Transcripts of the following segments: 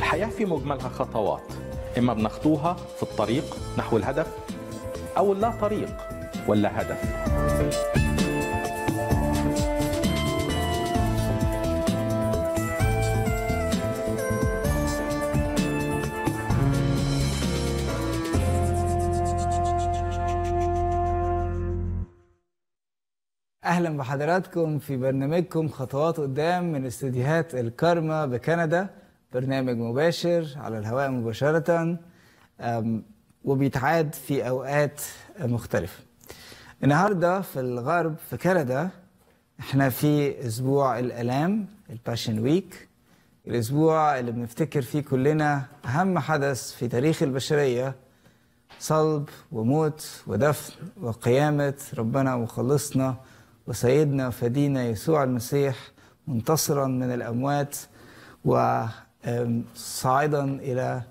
الحياة في مجملها خطوات، إما بنخطوها في الطريق نحو الهدف أو لا طريق ولا هدف. أهلا بحضراتكم في برنامجكم خطوات قدام من استديوهات الكرمة بكندا، برنامج مباشر على الهواء مباشرة وبيتعاد في أوقات مختلفة. النهاردة في الغرب في كندا احنا في أسبوع الآلام، الباشن ويك، الأسبوع اللي بنفتكر فيه كلنا أهم حدث في تاريخ البشرية، صلب وموت ودفن وقيامة ربنا وخلصنا وسيدنا فدينا يسوع المسيح منتصرا من الأموات وصاعدا إلى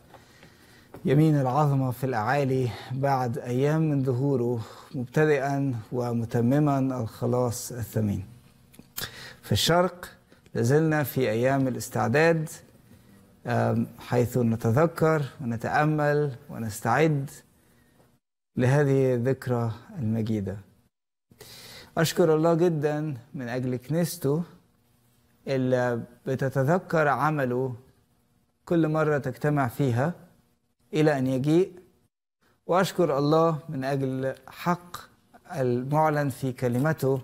يمين العظمة في الأعالي بعد أيام من ظهوره، مبتدئا ومتمما الخلاص الثمين. في الشرق لازلنا في أيام الاستعداد، حيث نتذكر ونتأمل ونستعد لهذه الذكرى المجيدة. أشكر الله جدا من أجل كنيسته اللي بتتذكر عمله كل مرة تجتمع فيها إلى أن يجيء، وأشكر الله من أجل حق المعلن في كلمته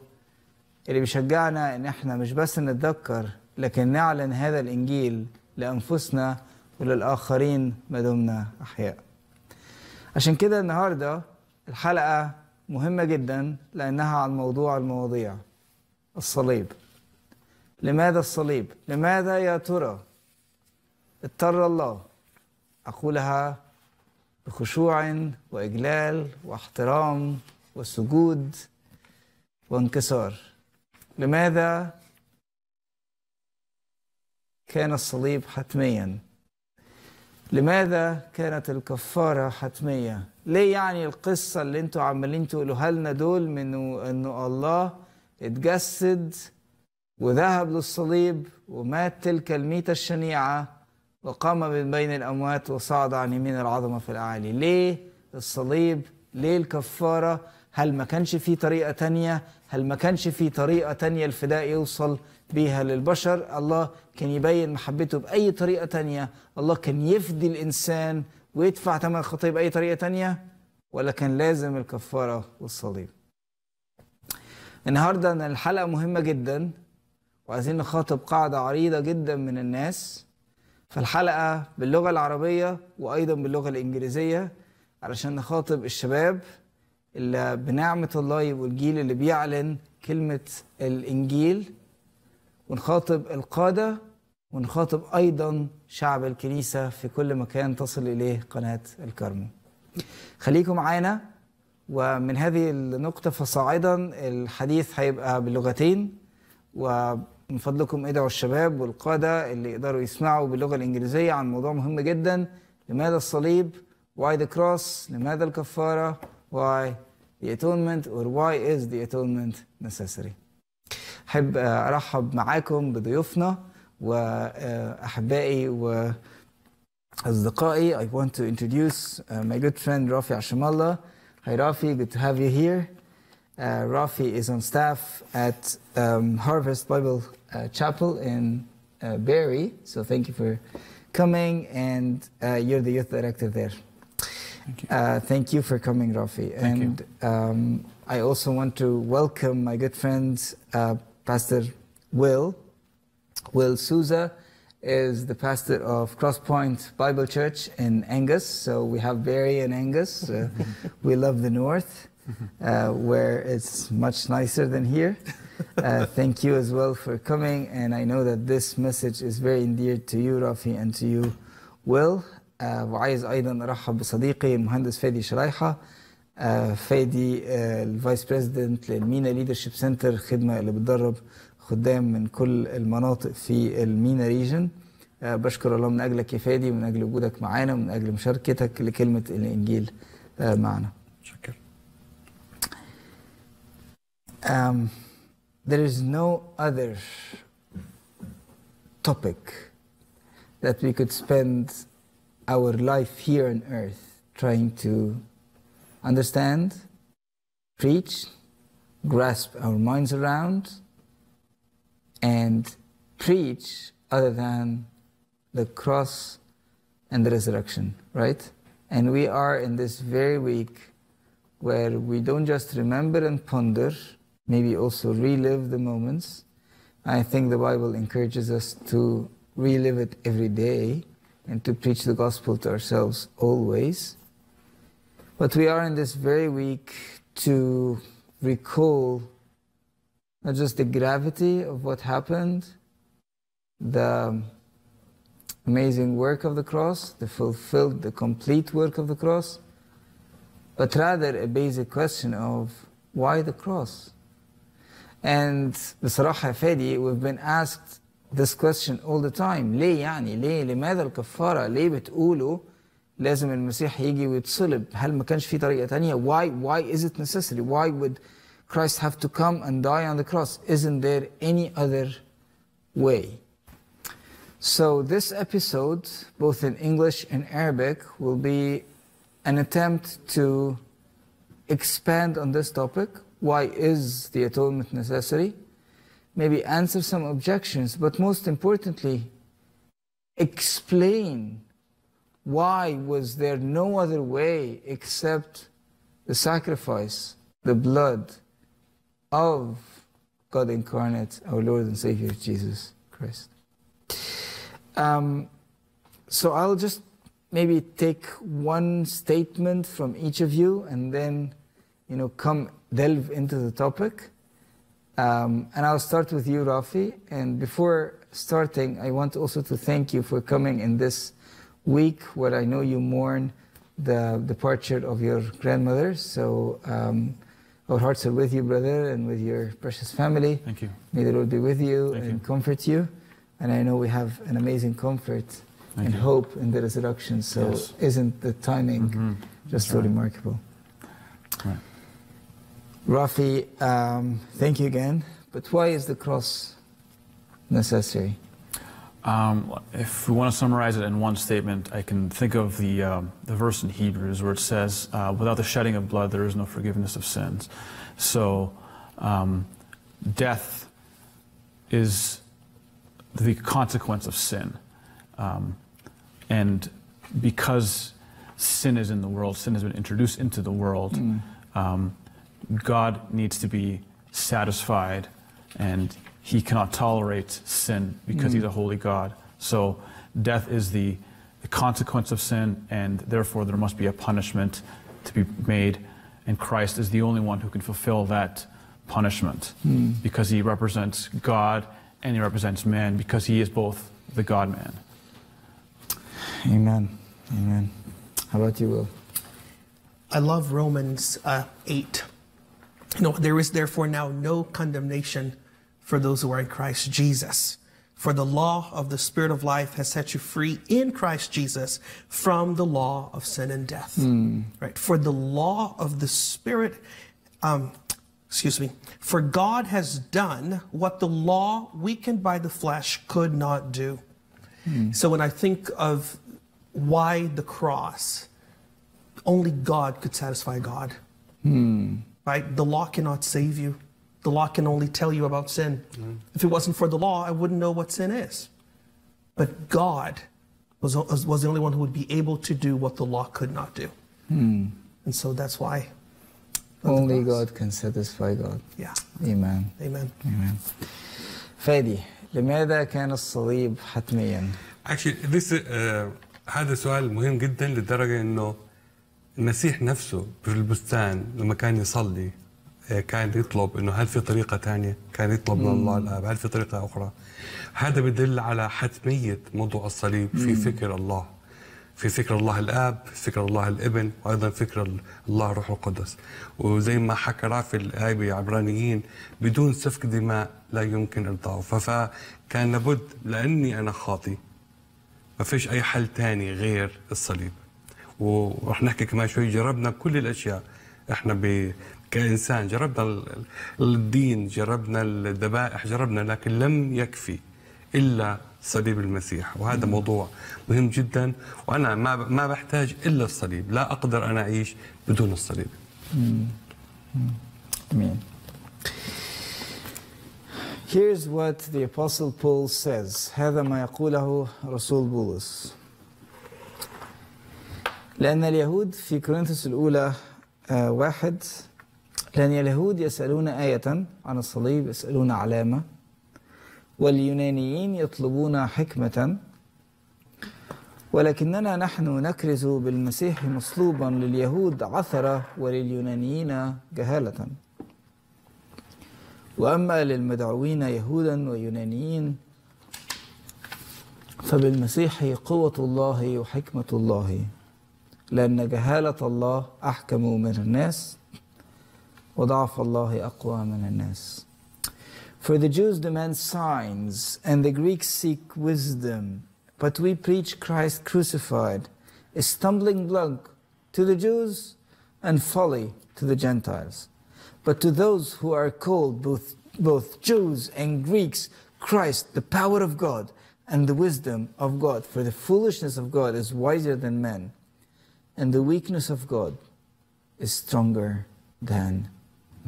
اللي بيشجعنا إن إحنا مش بس نتذكر لكن نعلن هذا الإنجيل لأنفسنا وللآخرين ما دمنا أحياء. عشان كده النهاردة الحلقة مهمة جدا لأنها عن موضوع المواضيع، الصليب. لماذا الصليب؟ لماذا يا ترى؟ اضطر الله، أقولها بخشوع وإجلال واحترام وسجود وانكسار. لماذا كان الصليب حتميا؟ لماذا كانت الكفارة حتمية؟ ليه يعني القصة اللي انتوا عمالين تقولوها لنا دول من انه الله اتجسد وذهب للصليب ومات تلك الميتة الشنيعة وقام من بين الأموات وصعد عن يمين العظمة في الأعالي؟ ليه الصليب؟ ليه الكفارة؟ هل ما كانش في طريقة تانية؟ هل ما كانش في طريقة تانية الفداء يوصل بيها للبشر؟ الله كان يبين محبته بأي طريقة تانية؟ الله كان يفدي الإنسان ويدفع ثمن خطية بأي طريقة تانية؟ ولا كان لازم الكفارة والصليب؟ النهاردة الحلقة مهمة جدا وعايزين نخاطب قاعدة عريضة جدا من الناس، فالحلقة باللغة العربية وأيضا باللغة الإنجليزية علشان نخاطب الشباب اللي بنعمة الله يبقوا الجيل اللي بيعلن كلمة الإنجيل، ونخاطب القادة، ونخاطب أيضا شعب الكنيسة في كل مكان تصل إليه قناة الكرمة. خليكم معانا، ومن هذه النقطة فصاعدا الحديث هيبقى باللغتين، ومن فضلكم ادعوا الشباب والقادة اللي يقدروا يسمعوا باللغة الإنجليزية عن موضوع مهم جدا، لماذا الصليب؟ Why the cross؟ لماذا الكفارة؟ Why the atonement or why is the atonement necessary؟ أحب أرحب معاكم بضيوفنا وأحبائي وأصدقائي. I want to introduce my good friend Rafi Ashamallah. Hi Rafi, good to have you here. Rafi is on staff at Harvest Bible Chapel in Barrie. So thank you for coming, and you're the youth director there. Thank you. Thank you for coming, Rafi. Thank you. I also want to welcome my good friend, Pastor Will. Will Souza is the pastor of Crosspoint Bible Church in Angus. So we have Barrie and Angus. We love the north, where it's much nicer than here. Thank you as well for coming. And I know that this message is very endeared to you, Rafi, and to you, Will. وعايز أيضا أرحب بصديقي المهندس فادي شرايحة. فادي الفايس بريزيدنت للمينا ليدرشيب سنتر، خدمة اللي بتدرب خدام من كل المناطق في المينا ريجن. بشكر الله من أجلك يا فادي، ومن أجل وجودك معانا، ومن أجل مشاركتك لكلمة الإنجيل معنا. شكرا. There is no other topic that we could spend our life here on earth trying to understand, preach, grasp our minds around, and preach other than the cross and the resurrection, right? And we are in this very week where we don't just remember and ponder, maybe also relive the moments. I think the Bible encourages us to relive it every day and to preach the gospel to ourselves always. But we are in this very week to recall not just the gravity of what happened, the amazing work of the cross, the fulfilled, the complete work of the cross, but rather a basic question of why the cross? And بصراحة Fadi, we've been asked this question all the time. ليه يعني؟ ليه؟ لماذا الكفارة؟ ليه بتقولوا لازم المسيح يجي ويتصلب؟ هل ما كانش في طريقة تانية؟ Why is it necessary? Why would Christ have to come and die on the cross? Isn't there any other way? So this episode, both in English and Arabic, will be an attempt to expand on this topic. Why is the atonement necessary? Maybe answer some objections, but most importantly, explain why was there no other way except the sacrifice, the blood of God incarnate, our Lord and Savior, Jesus Christ. So I'll just maybe take one statement from each of you and then, you know, come delve into the topic. And I'll start with you, Rafi. And before starting, I want also to thank you for coming in this week where I know you mourn the departure of your grandmother. So our hearts are with you, brother, and with your precious family. Thank you. May the Lord be with you and comfort you. And I know we have an amazing comfort and hope in the resurrection. So isn't the timing just so remarkable? Right. Rafi, thank you again. But why is the cross necessary? If we want to summarize it in one statement, I can think of the verse in Hebrews where it says, without the shedding of blood, there is no forgiveness of sins. So death is the consequence of sin. And because sin is in the world, sin has been introduced into the world, God needs to be satisfied, and he cannot tolerate sin because he's a holy God. So death is the consequence of sin, and therefore there must be a punishment to be made, and Christ is the only one who can fulfill that punishment because he represents God and he represents man because he is both the God-man. Amen. Amen. How about you, Will? I love Romans 8. No, there is therefore now no condemnation for those who are in Christ Jesus. For the law of the Spirit of life has set you free in Christ Jesus from the law of sin and death. Right? For the law of the Spirit, for God has done what the law weakened by the flesh could not do. So when I think of why the cross, only God could satisfy God. Right? The law cannot save you. The law can only tell you about sin. If it wasn't for the law, I wouldn't know what sin is. But God was the only one who would be able to do what the law could not do. And so that's why. Only God can satisfy God. Yeah. Amen. Amen. Amen. Fadi, لماذا كان الصليب حتميا؟ Actually, this هذا سؤال مهم جدا لدرجة إنه المسيح نفسه في البستان لما كان يصلي كان يطلب انه هل في طريقه ثانيه؟ كان يطلب من الله الاب هل في طريقه اخرى؟ هذا بدل على حتميه موضوع الصليب في فكر الله. في فكر الله الاب، فكر الله الابن، وايضا فكر الله الروح القدس. وزي ما حكى رافي الايه بعبرانيين بدون سفك دماء لا يمكن ارضاؤه، فكان لابد لاني انا خاطي ما فيش اي حل ثاني غير الصليب. ورح نحكي كمان شوي جربنا كل الاشياء احنا كانسان جربنا الدين جربنا الذبائح جربنا لكن لم يكفي إلا صليب المسيح. وهذا موضوع مهم جدا، وأنا ما بحتاج إلا الصليب، لا أقدر أنا أعيش بدون الصليب. Amen. Here's what the Apostle Paul says. هذا ما يقوله رسول بولس. لأن اليهود في كورنثوس الأولى 1، لأن اليهود يسألون آية عن الصليب، يسألون علامة، واليونانيين يطلبون حكمة، ولكننا نحن نكرز بالمسيح مصلوبا، لليهود عثرة ولليونانيين جهالة. وأما للمدعوين يهودا ويونانيين فبالمسيح قوة الله وحكمة الله، لأن جهالة الله أحكم من الناس وضعف الله أقوى من الناس. For the Jews demand signs and the Greeks seek wisdom, but we preach Christ crucified, a stumbling block to the Jews and folly to the Gentiles. But to those who are called, both Jews and Greeks, Christ, the power of God and the wisdom of God. For the foolishness of God is wiser than men, and the weakness of God is stronger than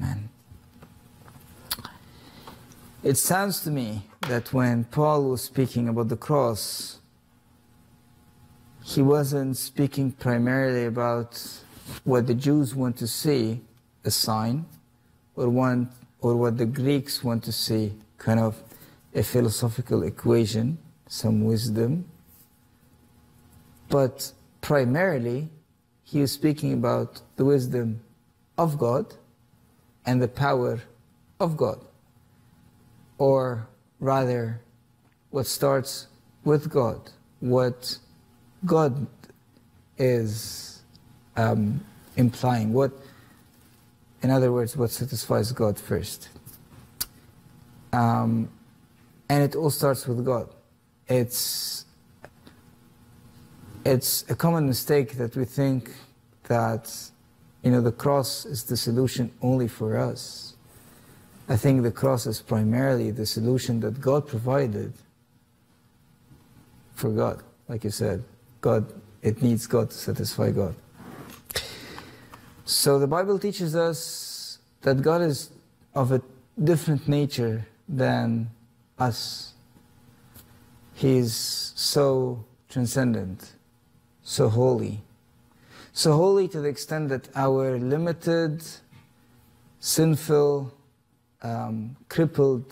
men. It sounds to me that when Paul was speaking about the cross, he wasn't speaking primarily about what the Jews want to see, a sign, or what the Greeks want to see, kind of a philosophical equation, some wisdom. But primarily, he is speaking about the wisdom of God and the power of God. Or rather, what starts with God, what God is implying, what, in other words, what satisfies God first. And it all starts with God. It's a common mistake that we think that, you know, the cross is the solution only for us. I think the cross is primarily the solution that God provided for God. Like you said, God, it needs God to satisfy God. So the Bible teaches us that God is of a different nature than us. He is so transcendent, so holy to the extent that our limited, sinful, crippled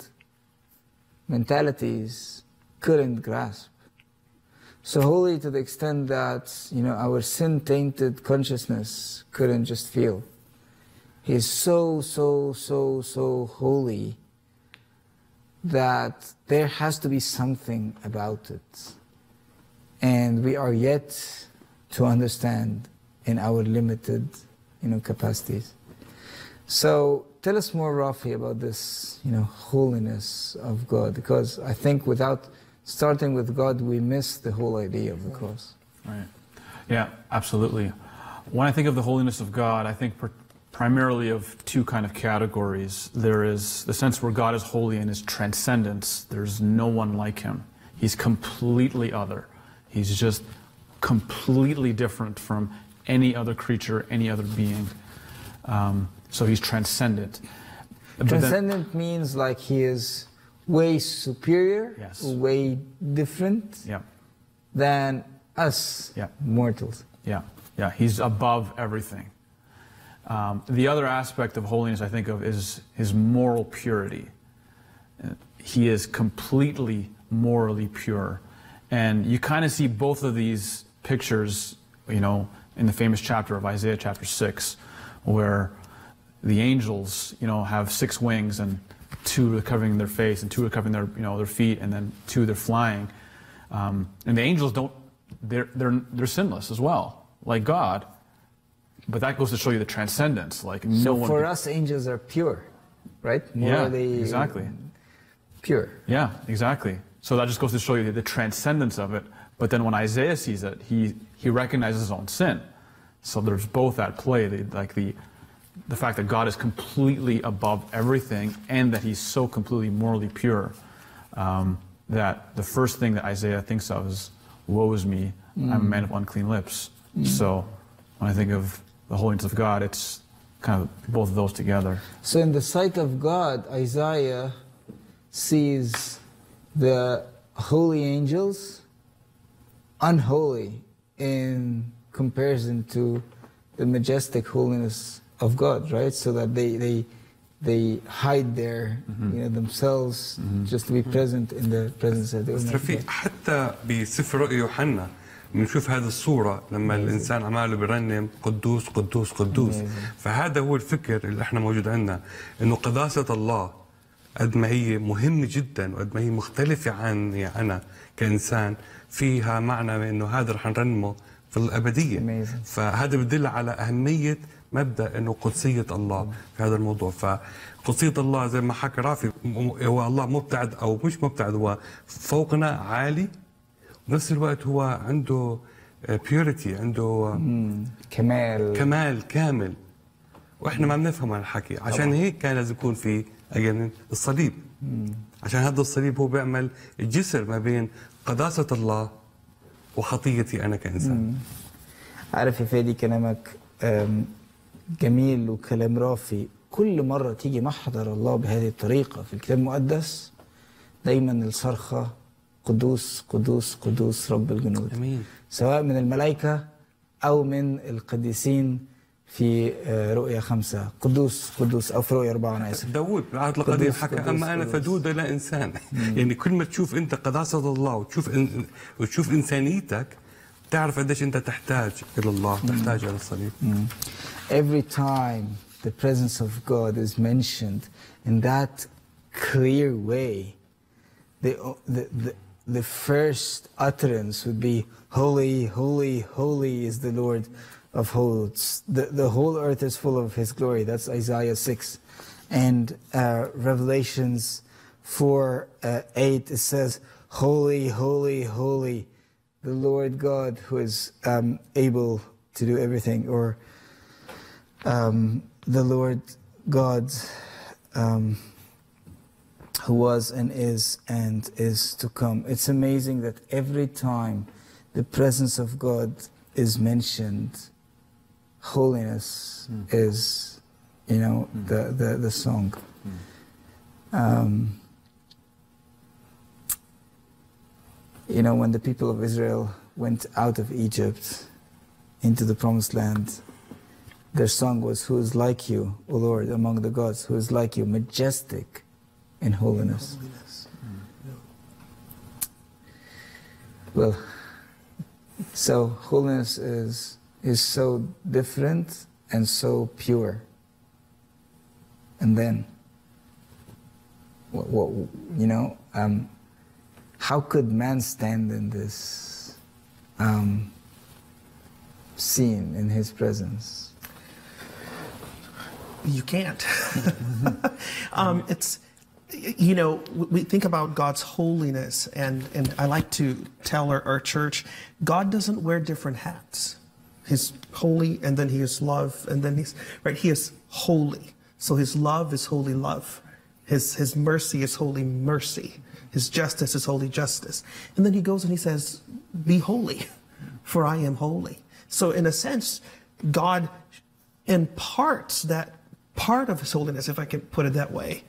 mentalities couldn't grasp. So holy to the extent that, you know, our sin-tainted consciousness couldn't just feel. He is so holy that there has to be something about it. And we are yet to understand in our limited, you know, capacities. So tell us more, Rafi, about this, you know, holiness of God, because I think without starting with God, we miss the whole idea of the cross. Right. Yeah, absolutely. When I think of the holiness of God, I think primarily of two kind of categories. There is the sense where God is holy in his transcendence. There's no one like him. He's completely other. He's just completely different from any other creature, any other being. So he's transcendent. Transcendent means like he is way superior, yes, way different, yeah, than us, yeah, mortals. Yeah, yeah, he's above everything. The other aspect of holiness I think of is his moral purity. He is completely morally pure. And you kind of see both of these pictures, you know, in the famous chapter of Isaiah chapter 6, where the angels, you know, have 6 wings, and 2 are covering their face, and 2 are covering their, you know, their feet, and then 2 they're flying. And the angels don't, they're sinless as well, like God. But that goes to show you the transcendence, like no one. So for us, angels are pure, right? Morally, yeah, exactly. Pure. Yeah, exactly. So that just goes to show you the transcendence of it. But then when Isaiah sees it, he recognizes his own sin. So there's both at play, the fact that God is completely above everything and that he's so completely morally pure. that the first thing that Isaiah thinks of is, woe is me, I'm a man of unclean lips. So when I think of the holiness of God, it's kind of both of those together. So in the sight of God, Isaiah sees the holy angels unholy in comparison to the majestic holiness of God, right? So that they hide their, you know, themselves just to be present in the presence of the Almighty. حتى بسفر رؤيا يوحنا بنشوف هذه الصورة لما الإنسان عماله بيرنم قدوس قدوس قدوس. فهذا هو الفكر اللي احنا موجود عندنا، إنه قداسة الله قد ما هي مهمة جدا وقد ما هي مختلفة عني أنا كإنسان، فيها معنى إنه هذا رح نرنمه في الأبدية. فهذا بدل على أهمية مبدأ إنه قدسية الله في هذا الموضوع. فقدسية الله زي ما حكى رافي، هو الله مبتعد أو مش مبتعد، هو فوقنا عالي، بنفس الوقت هو عنده بيوريتي، عنده كمال كامل، وإحنا ما بنفهم هالحكي. عشان هيك كان لازم يكون في أجنن الصليب، عشان هذا الصليب هو بيعمل الجسر ما بين قداسة الله وخطيتي أنا كإنسان. عارف يا فادي، كلامك جميل وكلام رافي. كل مرة تيجي محضر الله بهذه الطريقة في الكتاب المقدس، دايما الصرخة قدوس قدوس قدوس رب الجنود. أمين. سواء من الملائكة أو من القديسين في رؤيا 5 قدوس قدوس، أو في رؤيا 4. أنا آسف، داوود بالعهد القديم حكى أما أنا فدود لا إنسان. يعني كل ما تشوف أنت قداسة الله وتشوف إنسانيتك، تعرف قديش أنت تحتاج إلى الله، تحتاج إلى الصليب. Every time the presence of God is mentioned in that clear way, the first utterance would be, holy, holy, holy is the Lord of hosts. The whole earth is full of His glory. That's Isaiah 6. And Revelations 4:8, it says, holy, holy, holy, the Lord God who is able to do everything. Or the Lord God who was and is to come. It's amazing that every time the presence of God is mentioned, holiness is, you know, the song. You know, when the people of Israel went out of Egypt into the promised land, their song was, who is like you, O Lord, among the gods, who is like you, majestic in holiness. Well, so holiness is so different and so pure. And then, you know, how could man stand in this scene, in His presence? You can't. It's, you know, we think about God's holiness, and I like to tell our church, God doesn't wear different hats. He's holy, and then He is love, and then He's, right, He is holy. So His love is holy love. His mercy is holy mercy. His justice is holy justice. And then He goes and He says, be holy, for I am holy. So in a sense, God imparts that part of His holiness, if I can put it that way.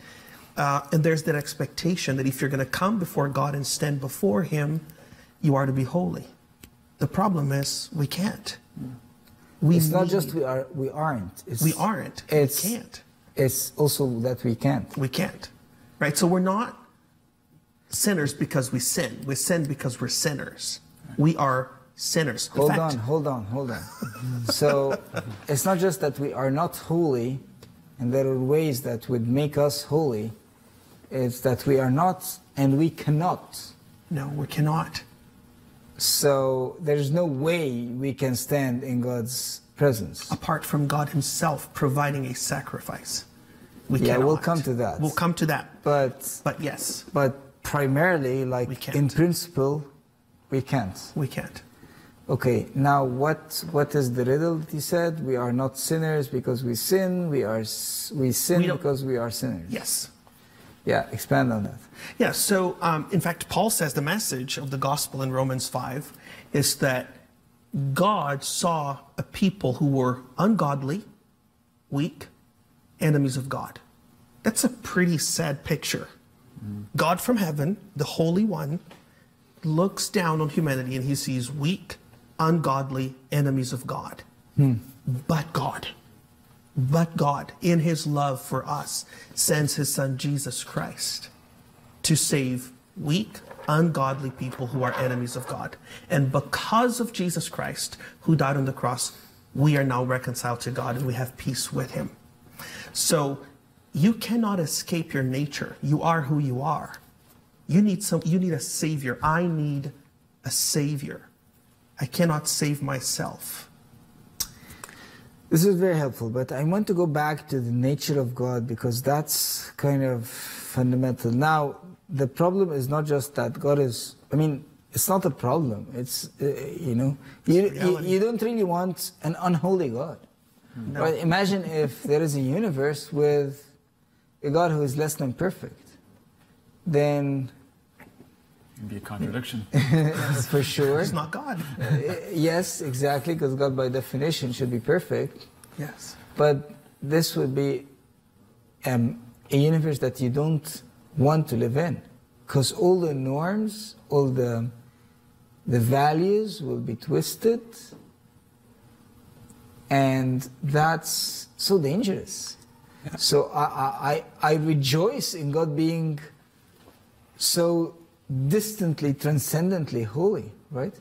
And there's that expectation that if you're going to come before God and stand before Him, you are to be holy. The problem is we can't. It's not just we aren't. We aren't. It's, we can't. It's also that we can't. We can't. Right? So we're not sinners because we sin. We sin because we're sinners. We are sinners. Hold on. So it's not just that we are not holy, and there are ways that would make us holy. It's that we are not, and we cannot. No, we cannot. So there's no way we can stand in God's presence apart from God Himself providing a sacrifice. We cannot. We'll come to that. We'll come to that. But yes. But primarily, like in principle, we can't. We can't. Okay, now what is the riddle that He said? We are not sinners because we sin. We sin because we are sinners. Yes. Yeah, expand on that. Yeah, so in fact, Paul says the message of the gospel in Romans 5 is that God saw a people who were ungodly, weak, enemies of God. That's a pretty sad picture. God from heaven, the Holy One, looks down on humanity and he sees weak, ungodly enemies of God. But God, in his love for us, sends his son Jesus Christ to save weak, ungodly people who are enemies of God. And because of Jesus Christ, who died on the cross, we are now reconciled to God and we have peace with him. So you cannot escape your nature. You are who you are. You need a savior. I need a savior. I cannot save myself. This is very helpful, but I want to go back to the nature of God, because that's kind of fundamental. Now, the problem is not just that God is, I mean, it's not a problem. It's, you know, you don't really want an unholy God. No. Right? Imagine if there is a universe with a God who is less than perfect, then... It'd be a contradiction. For sure. It's not God. Yes, exactly, because God by definition should be perfect. Yes. But this would be a universe that you don't want to live in, because all the norms, all the values will be twisted, and that's so dangerous. Yeah. So I rejoice in God being so distantly, transcendently holy, right?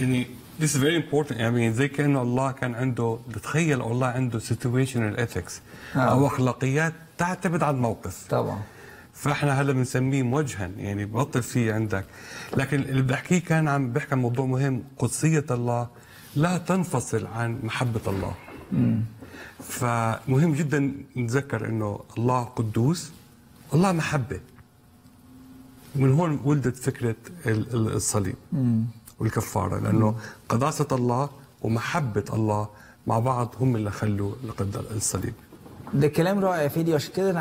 يعني this is very important. I mean, زي كأنه الله كان عنده تخيل الله عنده situational ethics أو أخلاقيات تعتمد على الموقف. طبعا. فإحنا هلا بنسميه موجها يعني بطل فيه عندك. لكن اللي بدي أحكيه كان عم بحكي عن موضوع مهم. قدسية الله لا تنفصل عن محبة الله. فمهم جدا نتذكر إنه الله قدوس، الله محبة. من هون ولدت فكرة الصليب والكفارة، لأنه قداسة الله ومحبة الله مع بعض هم اللي خلوا الصليب. ده كلام رائع يا فيدي، عشان كده أنا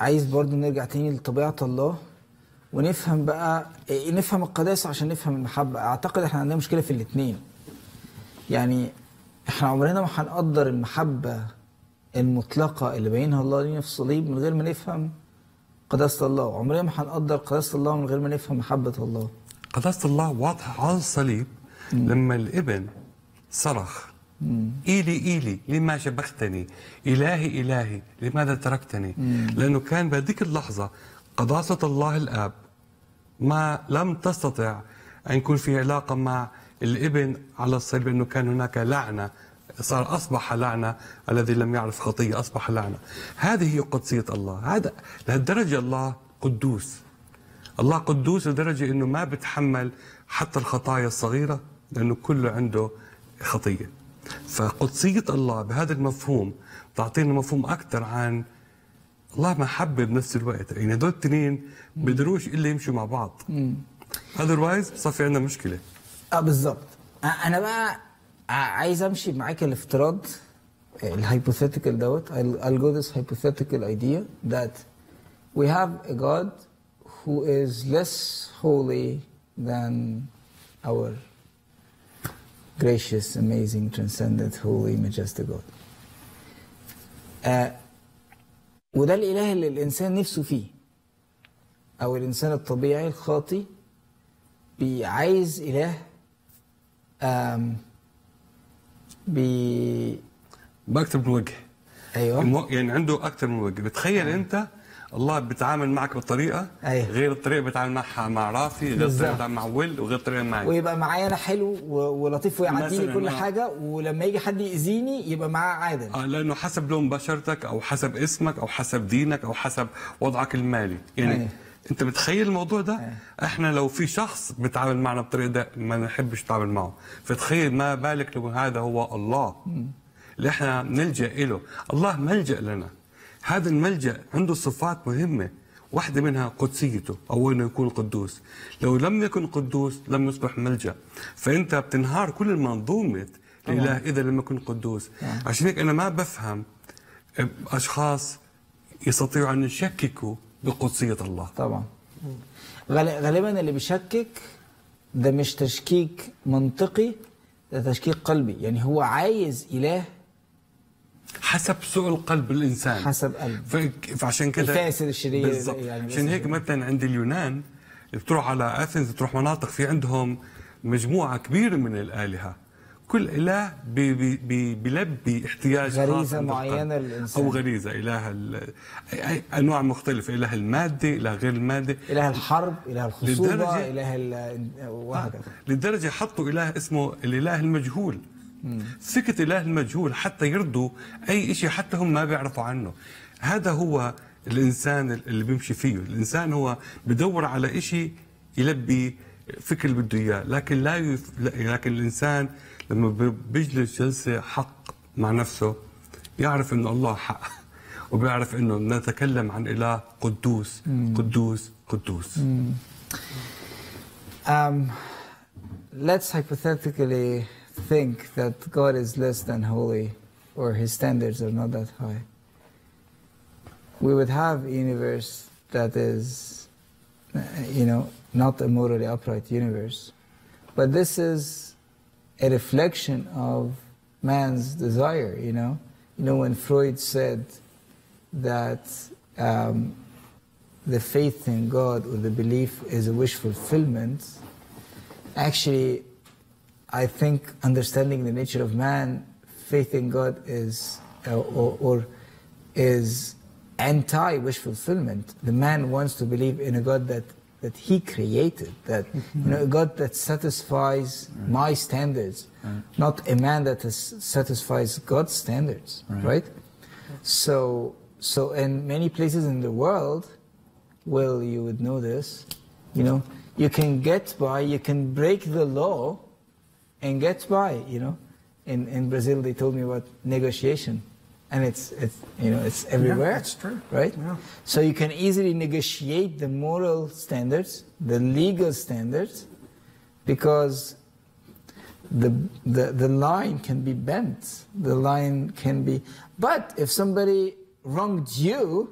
عايز برضه نرجع تاني لطبيعة الله ونفهم بقى نفهم القداسة عشان نفهم المحبة. أعتقد إحنا عندنا مشكلة في الاتنين. يعني إحنا عمرنا ما هنقدر المحبة المطلقة اللي باينها الله لينا في الصليب من غير ما نفهم قداسة الله. عمرنا ما هنقدر قداسة الله من غير ما نفهم محبة الله. قداسة الله واضحة على الصليب لما الابن صرخ إيلي إيلي لما شبختني، إلهي إلهي لماذا تركتني؟ لأنه كان بهذيك اللحظة قداسة الله الآب ما لم تستطع أن يكون في علاقة مع الابن على الصليب، لأنه كان هناك لعنة، صار أصبح لعنة، الذي لم يعرف خطية أصبح لعنة. هذه هي قدسية الله. هذا لهالدرجة الله قدوس. الله قدوس لدرجة أنه ما بتحمل حتى الخطايا الصغيرة، لأنه كله عنده خطية. فقدسية الله بهذا المفهوم تعطينا مفهوم أكثر عن الله محبة بنفس الوقت. يعني هدول التنين بيقدروش إلا يمشوا مع بعض. Otherwise صار عندنا مشكلة. بالضبط. أنا بقى عايز امشي معاك الافتراض الهايبوثيتيكال دوت. I'll go this hypothetical idea that we have a God who is less holy than our gracious, amazing, transcendent, holy, majestic God. وده الاله اللي الانسان نفسه فيه، او الانسان الطبيعي الخاطي بيعايز اله بأكثر من وجه. ايوه، يعني عنده أكثر من وجه. بتخيل أنت الله بيتعامل معك بطريقة، أيوه، غير الطريقة بيتعامل معها مع رافي، غير الطريقة بيتعامل مع ويل، وغير الطريقة معايا. ويبقى معايا أنا حلو ولطيف ويعديني كل حاجة، ولما يجي حد يأذيني يبقى معاه عادل. لأنه حسب لون بشرتك أو حسب اسمك أو حسب دينك أو حسب وضعك المالي. يعني أيوه. أنت بتخيل الموضوع ده؟ إحنا لو في شخص بيتعامل معنا بطريقة ده ما نحبش نتعامل معه، فتخيل ما بالك لو هذا هو الله اللي إحنا نلجأ إله. الله ملجأ لنا. هذا الملجأ عنده صفات مهمة، واحدة منها قدسيته أو إنه يكون قدوس. لو لم يكن قدوس لم يصبح ملجأ، فأنت بتنهار كل منظومة الإله إذا لم يكن قدوس. عشان هيك أنا ما بفهم أشخاص يستطيعوا أن يشككوا بقدسية الله. طبعا غالبا اللي بيشكك ده مش تشكيك منطقي، ده تشكيك قلبي، يعني هو عايز إله حسب سؤال قلب الإنسان، حسب قلب، فعشان كده الفاسد الشرير بالظبط. يعني عشان هيك مثلا عند اليونان بتروح على أثينز، بتروح مناطق في عندهم مجموعة كبيرة من الآلهة، كل إله بيلبي احتياج غريزة معينة للإنسان أو غريزة، إله أنواع مختلفة، إله المادة، إله غير المادة، إله الحرب، إله الخصوبة، إله وهكذا. للدرجة حطوا إله اسمه الإله المجهول، سكت إله المجهول حتى يرضوا أي شيء حتى هم ما بيعرفوا عنه. هذا هو الإنسان اللي بيمشي فيه، الإنسان هو بدور على شيء يلبي فكر اللي بده إياه، لكن لكن الإنسان لما بيجلس جلسة حق مع نفسه يعرف إنه الله حق، وبيعرف إنه نتكلم عن إله قدوس قدوس قدوس. Let's hypothetically think that God is less than holy or His standards are not that high. We would have a universe that is, you know, not a morally upright universe. But this is a reflection of man's desire, you know? You know, when Freud said that the faith in God or the belief is a wish fulfillment, actually, I think understanding the nature of man, faith in God is, is anti-wish fulfillment. The man wants to believe in a God that he created, that you know, a God that satisfies my standards, not a man that satisfies God's standards, right? So in many places in the world, well, you would know this, you know, you can get by, you can break the law and get by, you know. In Brazil, they told me about negotiation. And it's you know, it's everywhere. Yeah, that's true, right? Yeah. So you can easily negotiate the moral standards, the legal standards, because the line can be bent. The line can be. But if somebody wronged you,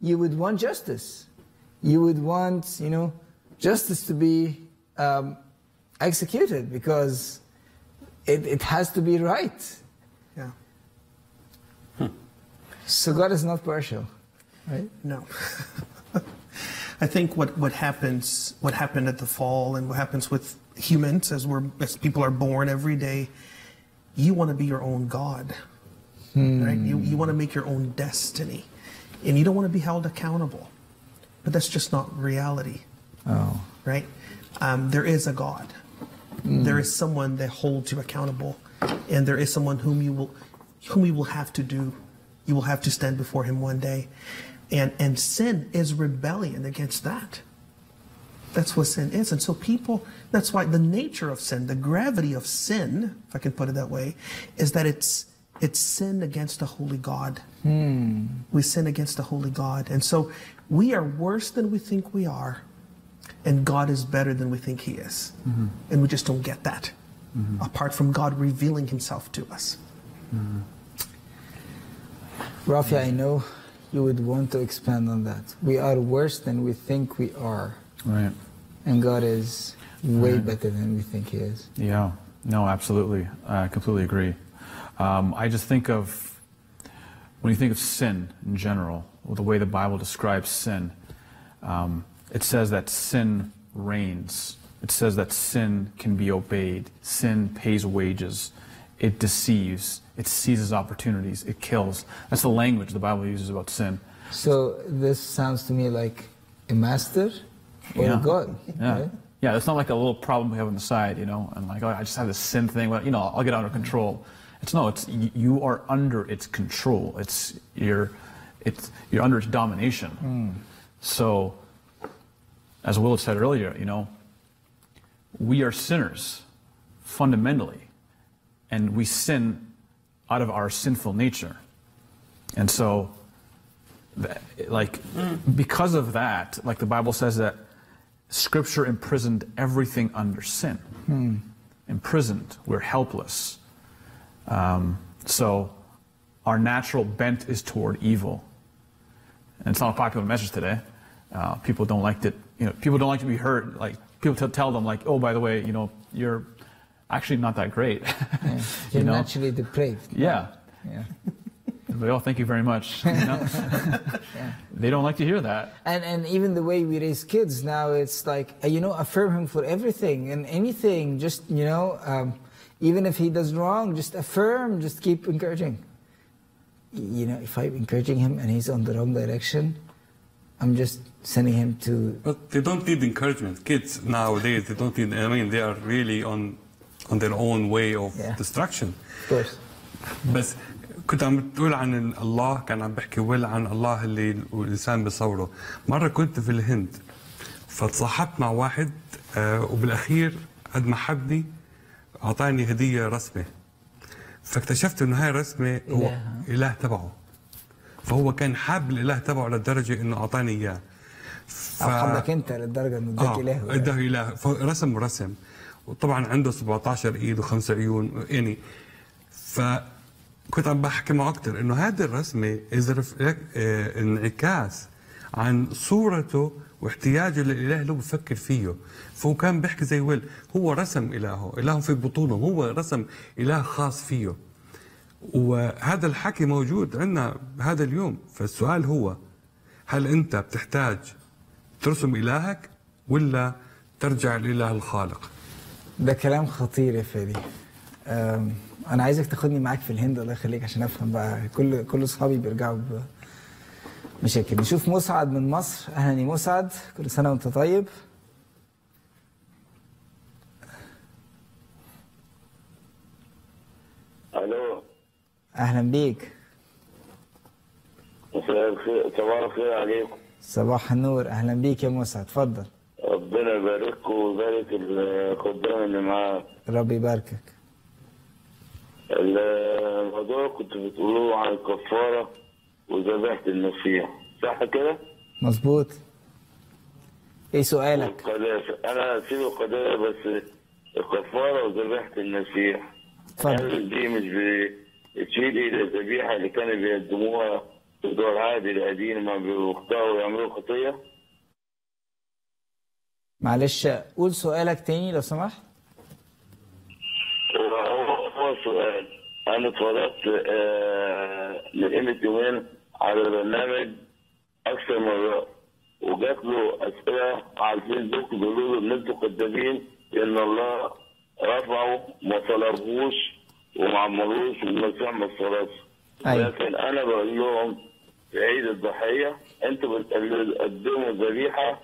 you would want justice. You would want, you know, justice to be executed because it has to be right. Yeah. So God is not partial, right? No. I think what happened at the fall, and what happens with humans as people are born every day, you want to be your own God, right? You want to make your own destiny, and you don't want to be held accountable. But that's just not reality, right? There is a God. There is someone that holds you accountable, and there is someone whom you will have to do. You will have to stand before him one day. And sin is rebellion against that. That's what sin is. And so people, that's why the nature of sin, the gravity of sin, if I can put it that way, is that it's sin against the holy God. We sin against the holy God. And so we are worse than we think we are, and God is better than we think he is. And we just don't get that, apart from God revealing himself to us. Rafi, I know you would want to expand on that. We are worse than we think we are. Right. And God is way better than we think he is. Yeah. No, absolutely. I completely agree. I just think of, when you think of sin in general, or the way the Bible describes sin, it says that sin reigns. It says that sin can be obeyed. Sin pays wages. It deceives. It seizes opportunities. It kills. That's the language the Bible uses about sin. So this sounds to me like a master or a God. Yeah. Right? Yeah, it's not like a little problem we have on the side, you know, and like, oh, I just have this sin thing, but, you know, I'll get under control. It's no, it's you are under its control. You're under its domination. So, as Will said earlier, you know, we are sinners fundamentally. And we sin out of our sinful nature. And so, because of that, like the Bible says that Scripture imprisoned everything under sin. Imprisoned, we're helpless. So, our natural bent is toward evil. and it's not a popular message today. People don't like to, people don't like to be heard. Like people tell them, like, oh, by the way, you're actually not that great. Yeah. You're naturally depraved. Yeah. Yeah. But, oh, thank you very much. Yeah. They don't like to hear that. And even the way we raise kids now, it's like, affirm him for everything and anything. Just, even if he does wrong, just affirm, just keep encouraging. If I'm encouraging him and he's on the wrong direction, I'm just sending him to... But they don't need encouragement. Kids nowadays, they don't need... they are really on their own way of destruction. Of course. But... كنت عم بتقول عن الله، كان عم بحكي ويل عن الله اللي الإنسان بيصوره. مرة كنت في الهند فتصاحبت مع واحد وبالأخير قد ما حبني أعطاني هدية رسمة، فاكتشفت إنه هاي الرسمة هو إله تبعه، فهو كان حاب الإله تبعه لدرجة إنه أعطاني إياه. حبك أنت للدرجة إنه إداك إله. إداه إله، فرسم ورسم، وطبعا عنده 17 إيد و5 عيون يعني. كنت عم بحكي معه أكثر إنه هذه الرسمة إذا انعكاس عن صورته واحتياجه للإله اللي بفكر فيه، فهو كان بيحكي زي ويل، هو رسم إلهه في بطونه، هو رسم إله خاص فيه. وهذا الحكي موجود عندنا هذا اليوم، فالسؤال هو هل أنت بتحتاج ترسم إلهك ولا ترجع لإله الخالق؟ ده كلام خطير يا فادي. أنا عايزك تاخدني معاك في الهند الله يخليك عشان أفهم بقى. كل أصحابي بيرجعوا بمشاكل. نشوف مسعد من مصر، أهلا يا مسعد، كل سنة وأنت طيب. ألو. أهلا بيك. مساء الخير، صباح الخير عليكم. صباح النور، أهلا بيك يا مسعد، اتفضل. ربنا يبارككم ويبارك الخدام اللي معاك. ربي يباركك. الموضوع كنت بتقولوه عن الكفاره وذبحت النصيحه، صح كده؟ مظبوط. ايه سؤالك؟ انا هسيب القضايا بس الكفاره وذبحت النصيحه. اتفضل. دي مش بتشيل الذبيحه اللي كانوا بيقدموها في الدور العادي القديم ما بيوقتوها ويعملوا خطيه؟ معلش قول سؤالك تاني لو سمحت. سؤال انا اتفرجت من يومين على البرنامج اكثر مره وجات له اسئله على الفيسبوك بيقولوا له ان انتم كذابين لان الله رفعه وما صلبوش وما عمروش والمسيح ما صلبش. لكن انا بقول لهم في عيد الضحيه انتم بتقدموا ذبيحه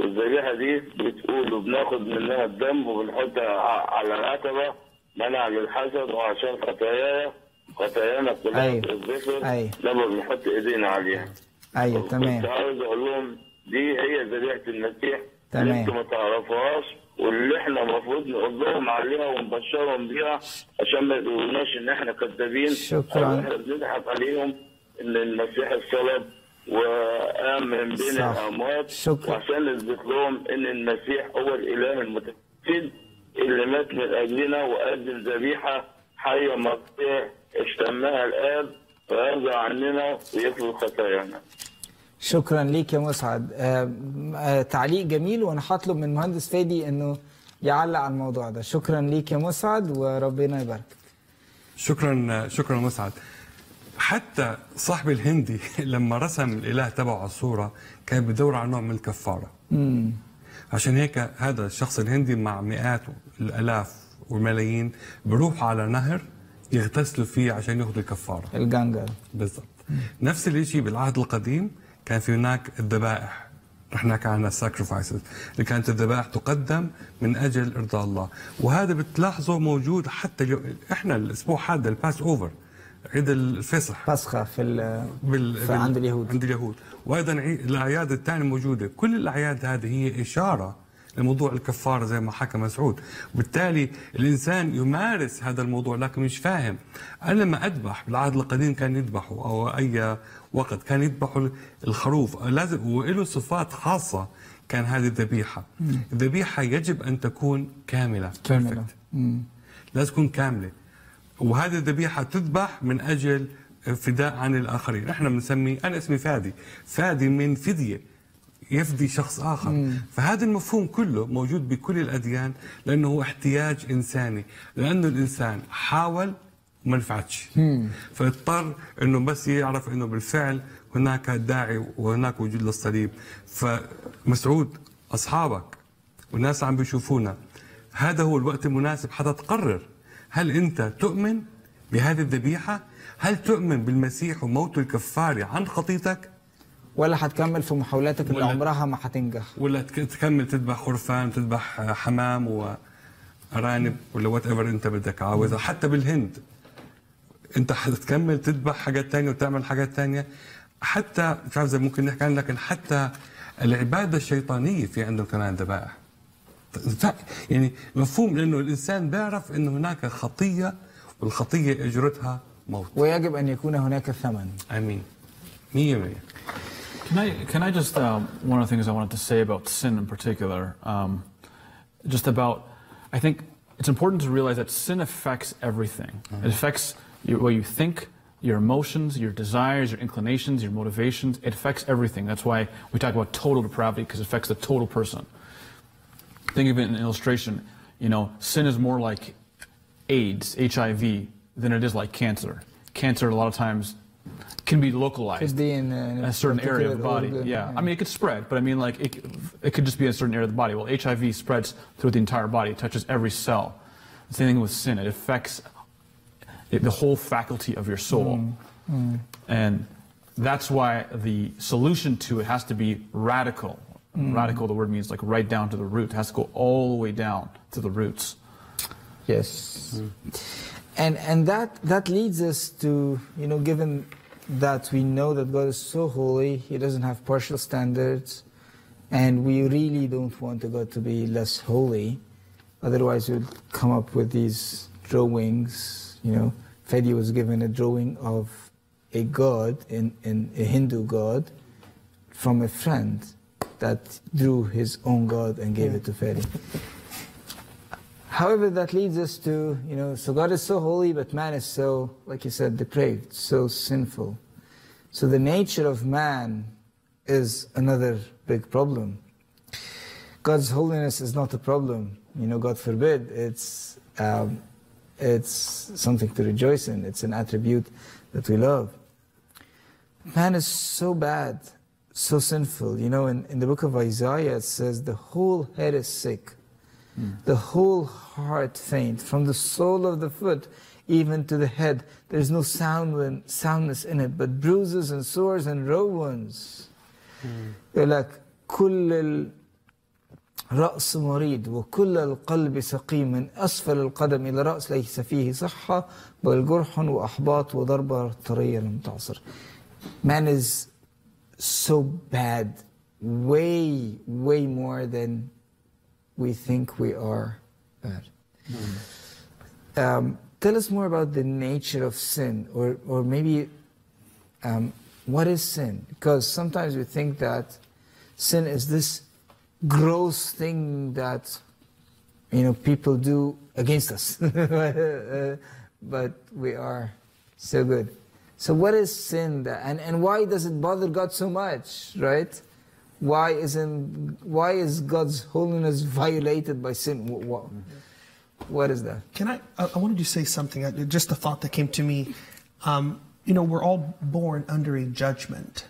والذبيحه دي بتقولوا بناخد منها الدم وبنحطها على العتبه منع للحسد وعشان خطايانا كلها بتتغفر لما بنحط ايدينا عليها. ايوه تمام. كنت عاوز اقول لهم دي هي ذبيحه المسيح اللي انتوا ما تعرفوهاش واللي احنا المفروض نقول لهم عليها ونبشرهم بيها عشان ما يقولوناش ان احنا كذابين. شكرا. احنا بنضحك عليهم ان المسيح الصلب وقام من بين الاموات. شكرا. وعشان نثبت لهم ان المسيح هو الاله المتجسد اللي مات من اجلنا وقدم ذبيحه حيه مقطوعه اشتمها الاب فيرضى عننا ويغفر خطايانا. شكرا ليك يا مسعد. تعليق جميل وانا هطلب من المهندس فادي انه يعلق على الموضوع ده. شكرا ليك يا مسعد وربنا يباركك. شكرا مسعد. حتى صاحب الهندي لما رسم الاله تبعه على الصوره كان بيدور على نوع من الكفاره. عشان هيك هذا الشخص الهندي مع مئات الالاف والملايين بروح على نهر يغتسلوا فيه عشان ياخذوا الكفاره. الجانجا. بالضبط. نفس الشيء بالعهد القديم كان في هناك الذبائح، رح نحكي عنها الساكرفايسز، اللي كانت الذبائح تقدم من اجل ارضاء الله، وهذا بتلاحظه موجود حتى اليوم. احنا الاسبوع هذا الباس اوفر عيد الفصح، باسخة في عند اليهود. وايضا الاعياد الثانيه موجوده. كل الاعياد هذه هي اشاره لموضوع الكفاره زي ما حكى مسعود، وبالتالي الانسان يمارس هذا الموضوع لكن مش فاهم. انا لما اذبح بالعهد القديم كان يذبحوا او اي وقت كان يذبحوا الخروف لازم وله صفات خاصه. كان هذه الذبيحه يجب ان تكون كامله. لازم تكون كامله، وهذه الذبيحه تذبح من اجل فداء عن الآخرين. احنا بنسميه، أنا اسمي فادي، فادي من فدية، يفدي شخص آخر. فهذا المفهوم كله موجود بكل الأديان، لأنه هو احتياج إنساني، لأنه الإنسان حاول وما نفعتش، فاضطر أنه بس يعرف أنه بالفعل هناك داعي وهناك وجود للصليب. فمسعود أصحابك والناس عم بيشوفونا، هذا هو الوقت المناسب حتى تقرر هل أنت تؤمن بهذه الذبيحة، هل تؤمن بالمسيح وموته الكفاري عن خطيتك، ولا هتكمل في محاولاتك اللي عمرها ما هتنجح، ولا تكمل تذبح خرفان، تذبح حمام وأرانب ولا وات ايفر أنت بدك عاوزها. حتى بالهند أنت هتكمل تذبح حاجات ثانية وتعمل حاجات ثانية، حتى مش عارف زي ممكن نحكي عنها، لكن حتى العبادة الشيطانية في عندهم كمان ذبائح. يعني مفهوم لأنه الإنسان بيعرف أن هناك خطية، والخطية أجرتها موت، ويجب أن يكون هناك ثمن. آمين. 100%. Can I just one of the things I wanted to say about sin in particular, just about, I think it's important to realize that sin affects everything. It affects your, what you think, your emotions, your desires, your inclinations, your motivations. It affects everything. That's why we talk about total depravity, because it affects the total person. Think of it in an illustration. You know, sin is more like AIDS, HIV, than it is like cancer. Cancer, a lot of times, can be localized in a certain area of the body. Yeah, I mean, it could spread, but I mean, like, it could just be in a certain area of the body. Well, HIV spreads through the entire body. It touches every cell. The same thing with sin. It affects the whole faculty of your soul. And that's why the solution to it has to be radical. Radical, the word means like right down to the root. It has to go all the way down to the roots. Yes. And that leads us to, you know, given that we know that God is so holy, He doesn't have partial standards, and we really don't want God to be less holy. Otherwise, we'll come up with these drawings. You know, Fadi was given a drawing of a god, in a Hindu god, from a friend that drew his own god and gave it to Fadi. However, that leads us to, you know, so God is so holy, but man is so, like you said, depraved, so sinful. So the nature of man is another big problem. God's holiness is not a problem, you know, God forbid. It's something to rejoice in. It's an attribute that we love. Man is so bad, so sinful. You know, in the book of Isaiah, it says the whole head is sick, the whole heart faint, from the sole of the foot even to the head. There's no soundness in it, but bruises and sores and raw ones. They're like, كل الرأس مريض وكل القلب سقيم، من أسفل القدم إلى الرأس ليس فيه صحة، بل جرح وأحباط وضربة طرية لم تعصر. Man is so bad, way more than we think we are bad. Tell us more about the nature of sin, or maybe what is sin? Because sometimes we think that sin is this gross thing that, you know, people do against us, but we are so good. So what is sin, and why does it bother God so much, right? Why is God's holiness violated by sin? What is that? I wanted to say something, just a thought that came to me. You know, we're all born under a judgment,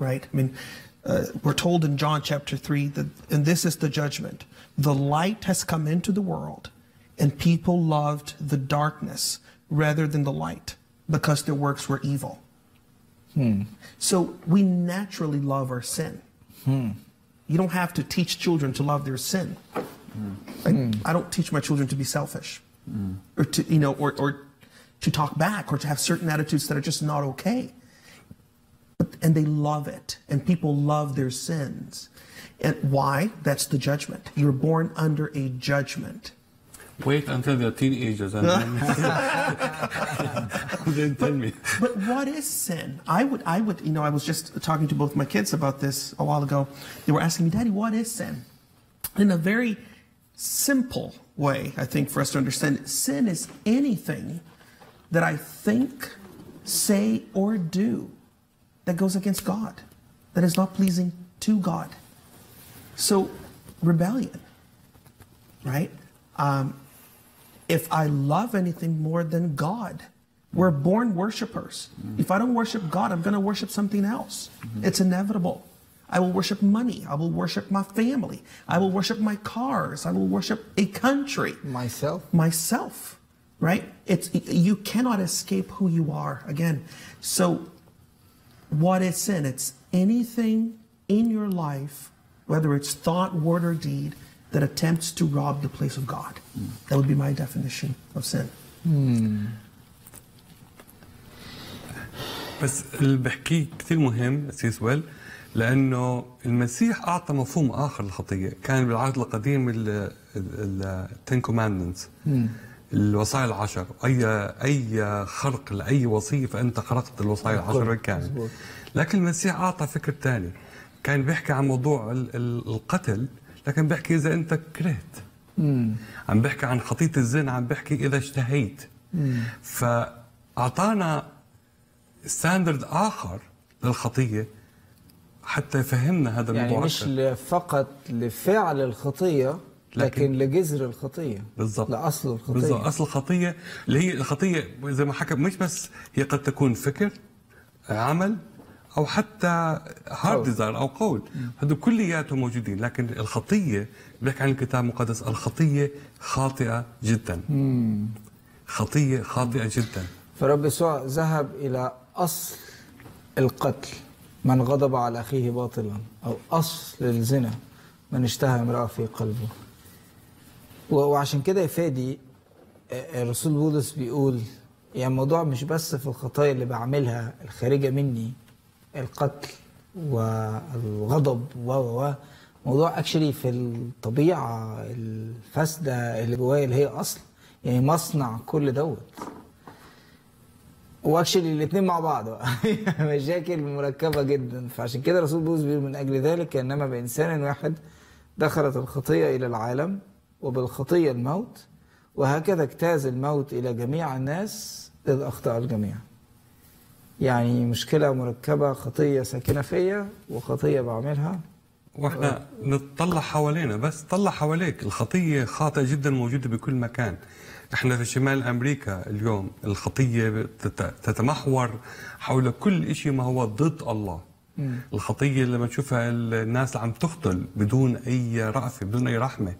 right? I mean, we're told in John chapter 3, that, and this is the judgment, the light has come into the world, and people loved the darkness rather than the light, because their works were evil. So we naturally love our sin. You don't have to teach children to love their sin. I don't teach my children to be selfish, or to, you know, or to talk back, or to have certain attitudes that are just not okay. And they love it, and people love their sins. And why? That's the judgment. You're born under a judgment. Wait until they're teenagers and then tell me. But what is sin? I would, you know, I was just talking to both my kids about this a while ago. They were asking me, Daddy, what is sin? In a very simple way, I think, for us to understand it, sin is anything that I think, say, or do that goes against God, that is not pleasing to God. So rebellion, right? If I love anything more than God, we're born worshipers. Mm-hmm. If I don't worship God, I'm going to worship something else. Mm-hmm. It's inevitable. I will worship money. I will worship my family. I will worship my cars. I will worship a country. Myself, right? You cannot escape who you are again. So what is sin? It's anything in your life, whether it's thought, word, or deed, that attempts to rob the place of God. That would be my definition of sin. بس اللي بحكيه كثير مهم أسيس ويل، لأنه المسيح أعطى مفهوم آخر للخطية. كان بالعهد القديم التين كوماندمنتس، الوصايا العشر، أي خرق لأي وصية فأنت خرقت الوصايا العشر كامل. لكن المسيح أعطى فكر ثاني، كان بيحكي عن موضوع القتل، لكن بيحكي إذا أنت كرهت. عم بيحكي عن خطية الزنا، عم بيحكي إذا اشتهيت. فأعطانا ستاندرد آخر للخطية حتى فهمنا هذا الموضوع. يعني مش فقط لفعل الخطية لكن لجذر الخطية. بالضبط. لأصل الخطية. بالضبط، أصل الخطية اللي هي الخطية زي ما حكى، مش بس هي قد تكون فكر، عمل، أو حتى هارد ديزاين أو قول. هذول كلياتهم موجودين، لكن الخطية بيحكي عن الكتاب المقدس الخطية خاطئة جدا. خطية خاطئة جدا. فرب يسوع ذهب إلى أصل القتل، من غضب على أخيه باطلا، أو أصل الزنا، من اشتهى امرأة في قلبه. وعشان كده يا فادي الرسول بولس بيقول يعني الموضوع مش بس في الخطايا اللي بعملها الخارجة مني، القتل والغضب و موضوع اكشلي في الطبيعة الفاسدة اللي جوايا، اللي هي أصل يعني مصنع كل دوت. واكشلي الاثنين مع بعض بقى مشاكل مركبه جدا. فعشان كده رسول بولس بيقول من اجل ذلك كانما بانسان واحد دخلت الخطيه الى العالم وبالخطيه الموت، وهكذا اجتاز الموت الى جميع الناس اذ اخطا الجميع. يعني مشكله مركبه، خطيه ساكنه فيا وخطيه بعملها. واحنا نتطلع حوالينا، بس طلع حواليك، الخطيه خاطئه جدا موجوده بكل مكان. احنا في شمال امريكا اليوم الخطيه تتمحور حول كل شيء ما هو ضد الله. الخطيه لما تشوفها الناس عم تقتل بدون اي رأفه، بدون اي رحمه،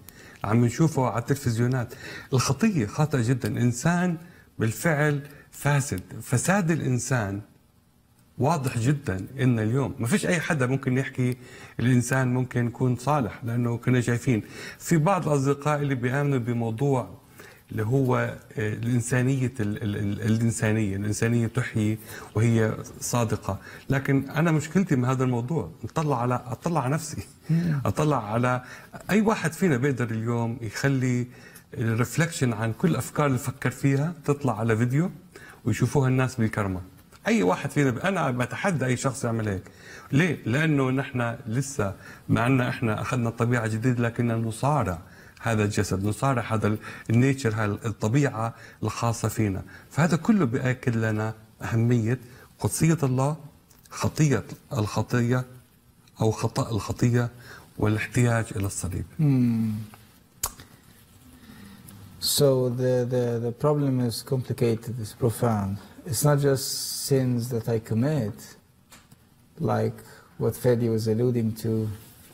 عم نشوفه على التلفزيونات. الخطيه خاطئه جدا، انسان بالفعل فاسد. فساد الانسان واضح جدا ان اليوم ما فيش اي حدا ممكن يحكي الانسان ممكن يكون صالح، لانه كنا شايفين في بعض الاصدقاء اللي بيامنوا بموضوع اللي هو الإنسانية، الإنسانية تحيي وهي صادقة. لكن أنا مشكلتي من هذا الموضوع أطلع على نفسي، أطلع على أي واحد فينا بيقدر اليوم يخلي الرفلكشن عن كل الأفكار اللي فكر فيها تطلع على فيديو ويشوفوها الناس بالكرمة. أي واحد فينا، أنا بتحدى أي شخص يعمل هيك. ليه؟ لأنه نحن لسه مع أن إحنا أخذنا الطبيعة الجديدة، لكننا نصارع هذا الجسد، نصارع هذا النيتشر، الطبيعة الخاصة فينا. فهذا كله بيأكد لنا أهمية قدسية الله، خطية الخطية أو خطأ الخطية، والاحتياج إلى الصليب. So the problem is complicated, it's profound. It's not just sins that I commit, like what Fadi was alluding to.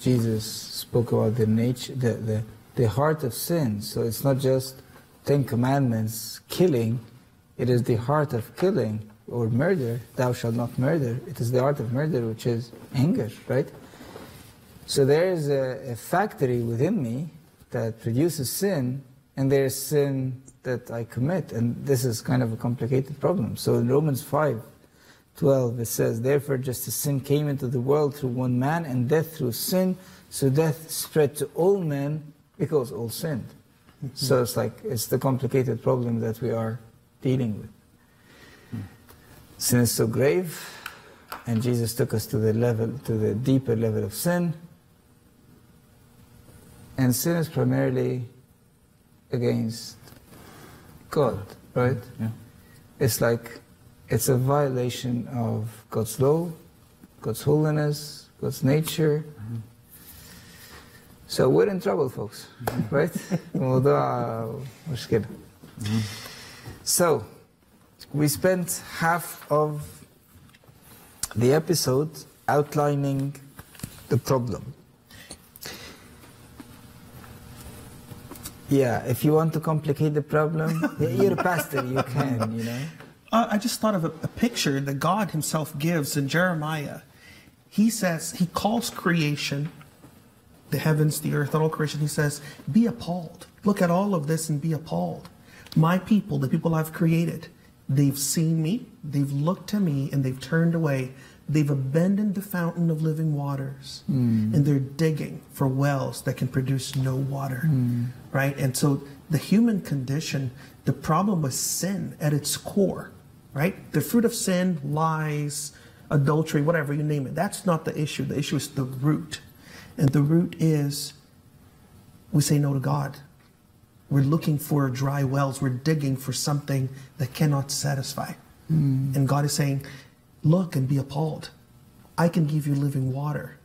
Jesus spoke about the nature, the heart of sin. So it's not just 10 commandments, killing. It is the heart of killing or murder. Thou shalt not murder. It is the heart of murder, which is anger, right? So there is a factory within me that produces sin, and there is sin that I commit. And this is kind of a complicated problem. So in Romans 5:12, it says, therefore, just as sin came into the world through one man, and death through sin, so death spread to all men, because all sinned. So it's like, it's the complicated problem that we are dealing with. Sin is so grave, and Jesus took us to the level, to the deeper level of sin. And sin is primarily against God, right? Yeah. It's like It's a violation of God's law, God's holiness, God's nature. So we're in trouble, folks, right? So we spent half of the episode outlining the problem. Yeah, if you want to complicate the problem, you're a pastor, you can, you know. I just thought of a picture that God himself gives in Jeremiah. He says, he calls creation, the heavens, the earth, all creation, he says, be appalled. Look at all of this and be appalled. My people, the people I've created, they've seen me, they've looked to me, and they've turned away. They've abandoned the fountain of living waters, and they're digging for wells that can produce no water, right? And so the human condition, the problem was sin at its core, right? The fruit of sin, lies, adultery, whatever, you name it. That's not the issue. The issue is the root. And the root is we say no to God. We're looking for dry wells. We're digging for something that cannot satisfy. And God is saying, look and be appalled. I can give you living water.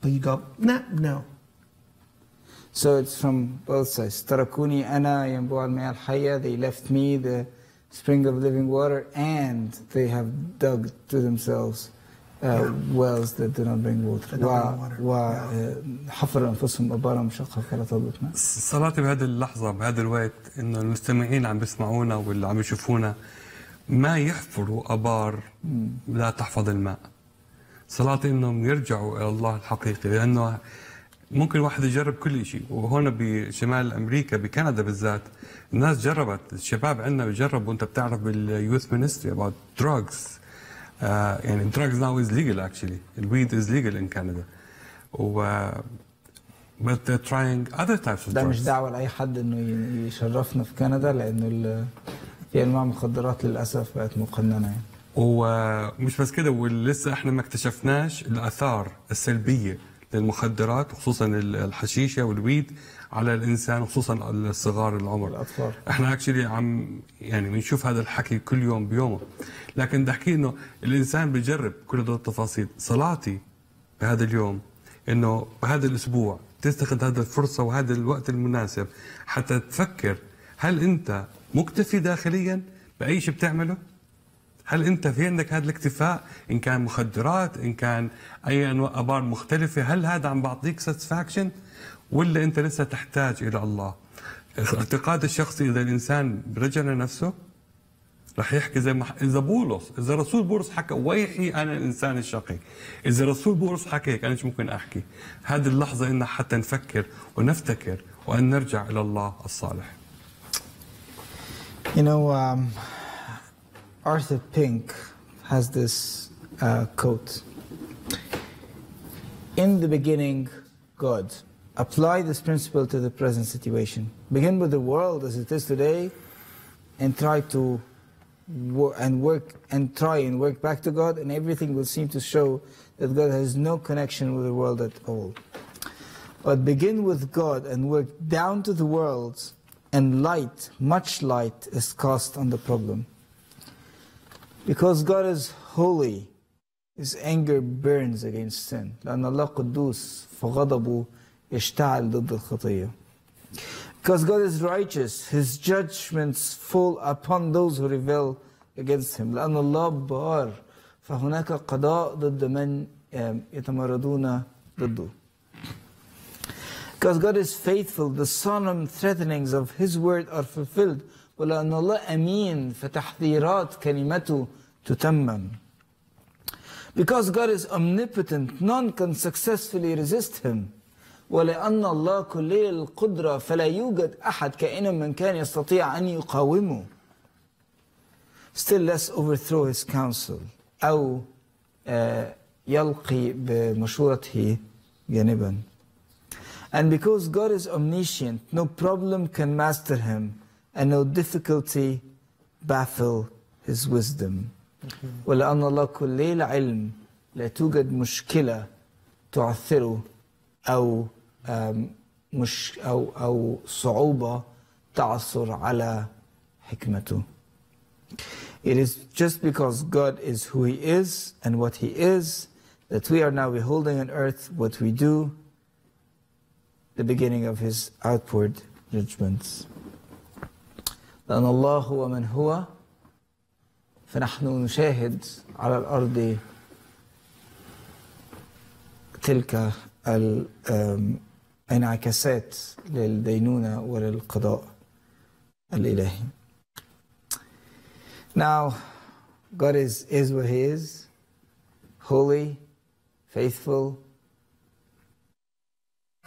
But you go, nah, no. So it's from both sides. Tarakuni ana yanbu'a al-ma'a al-hayya. They left me, the spring of living water, and they have dug to themselves wells that do not bring water. وحفر أنفسهم أبارهم شقها فلا تضبط ماء. صلاتي بهذه اللحظة بهذا الوقت إنه المستمعين عم بيسمعونا واللي عم يشوفونا ما يحفروا أبار لا تحفظ الماء. صلاتي إنهم يرجعوا إلى الله الحقيقي لأنه ممكن واحد يجرب كل شيء. وهنا بشمال أمريكا بكندا بالذات الناس جربت، الشباب عندنا بجربوا. أنت بتعرف باليوث مينستري about drugs. يعني drugs now is legal actually. Weed is legal in Canada. But they're trying other types of drugs. ده مش دعوة لأي حد إنه يشرفنا في كندا لأنه في أنواع مخدرات للأسف بقت مقننة يعني. ومش بس كده ولسه إحنا ما اكتشفناش الآثار السلبية للمخدرات وخصوصا الحشيشة والويد على الإنسان وخصوصا الصغار العمر. الأطفال. إحنا أكشلي عم يعني بنشوف هذا الحكي كل يوم بيومه. لكن بدي أحكي إنه الإنسان بيجرب كل هدول التفاصيل. صلاتي بهذا اليوم إنه بهذا الأسبوع تستخدم هذه الفرصة وهذا الوقت المناسب حتى تفكر هل أنت مكتفي داخليا بأي شيء بتعمله؟ هل أنت في عندك هذا الاكتفاء إن كان مخدرات إن كان أي أنواع أبار مختلفة هل هذا عم بعطيك ساتسفاكشن ولا أنت لسه تحتاج إلى الله؟ اعتقاد الشخصي إذا الإنسان رجع لنفسه رح يحكي زي ما إذا بولس إذا رسول بولس حكى ويحي أنا الإنسان الشقي إذا رسول بولس حكى هيك أنا شو ممكن أحكي؟ هذه اللحظة إن حتى نفكر ونفتكر وأن نرجع إلى الله الصالح. You know, Arthur Pink has this quote. In the beginning, God. Apply this principle to the present situation. Begin with the world as it is today, and try and work back to God, and everything will seem to show that God has no connection with the world at all. But begin with God and work down to the world, and light, much light, is cast on the problem. Because God is holy, His anger burns against sin. Because God is righteous, His judgments fall upon those who rebel against Him. Because God is faithful, the solemn threatenings of His word are fulfilled. وَلَأَنَّ اللَّهَ أَمِينٌ فَتَحْذِيرَاتْ كَلِمَتُهُ تُتَمَّمْ Because God is omnipotent, none can successfully resist Him. وَلَأَنَّ اللَّهَ كُلِّ الْقُدْرَةِ فَلَا يُوجَدْ أَحَدْ كَائِنٌ مَنْ كَانَ يَسْتَطِيعُ أَنْ يُقَاوِمَهُ Still less overthrow His counsel أو يلقي بمشورته جانبا. And because God is omniscient, no problem can master Him. And no difficulty baffle His wisdom. وَلَأَنَّ اللَّهَ كُلِّ الْعِلْمِ لَا توجد مشكلة تعثره أو صعوبة تعثر على حكمته. It is just because God is who He is and what He is that we are now beholding on earth what we do, the beginning of His outward judgments. لأن الله هو من هو فنحن نشاهد على الأرض تلك الانعكاسات للدينونة وللقضاء الإلهي. Now, God is what He is, holy, faithful,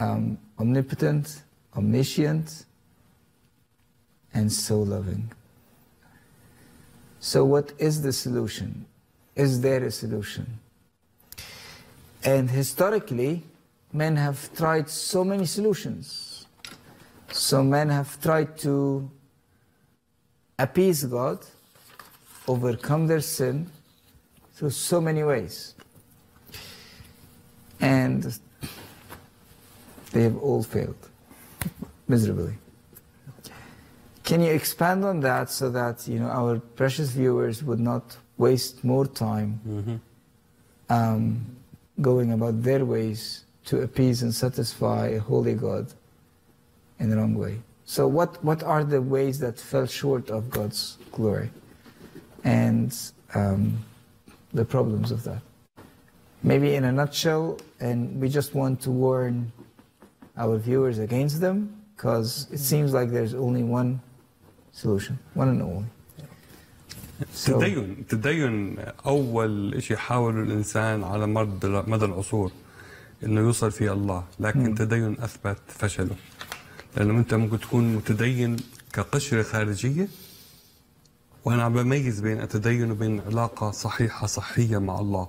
omnipotent, omniscient, and so loving. So what is the solution? Is there a solution? And historically, men have tried so many solutions. So men have tried to appease God, overcome their sin through so many ways. And they have all failed miserably. Can you expand on that so that, you know, our precious viewers would not waste more time going about their ways to appease and satisfy a holy God in the wrong way? So what are the ways that fell short of God's glory? And the problems of that. Maybe in a nutshell, and we just want to warn our viewers against them, because it seems like there's only one solution, one and only. So التدين أول إشي حاول الإنسان على مدى العصور إنه يوصل في الله، لكن التدين أثبت فشله، لأنه أنت ممكن تكون متدين كقشرة خارجية. وأنا عم بميز بين التدين وبين علاقة صحيحة صحية مع الله.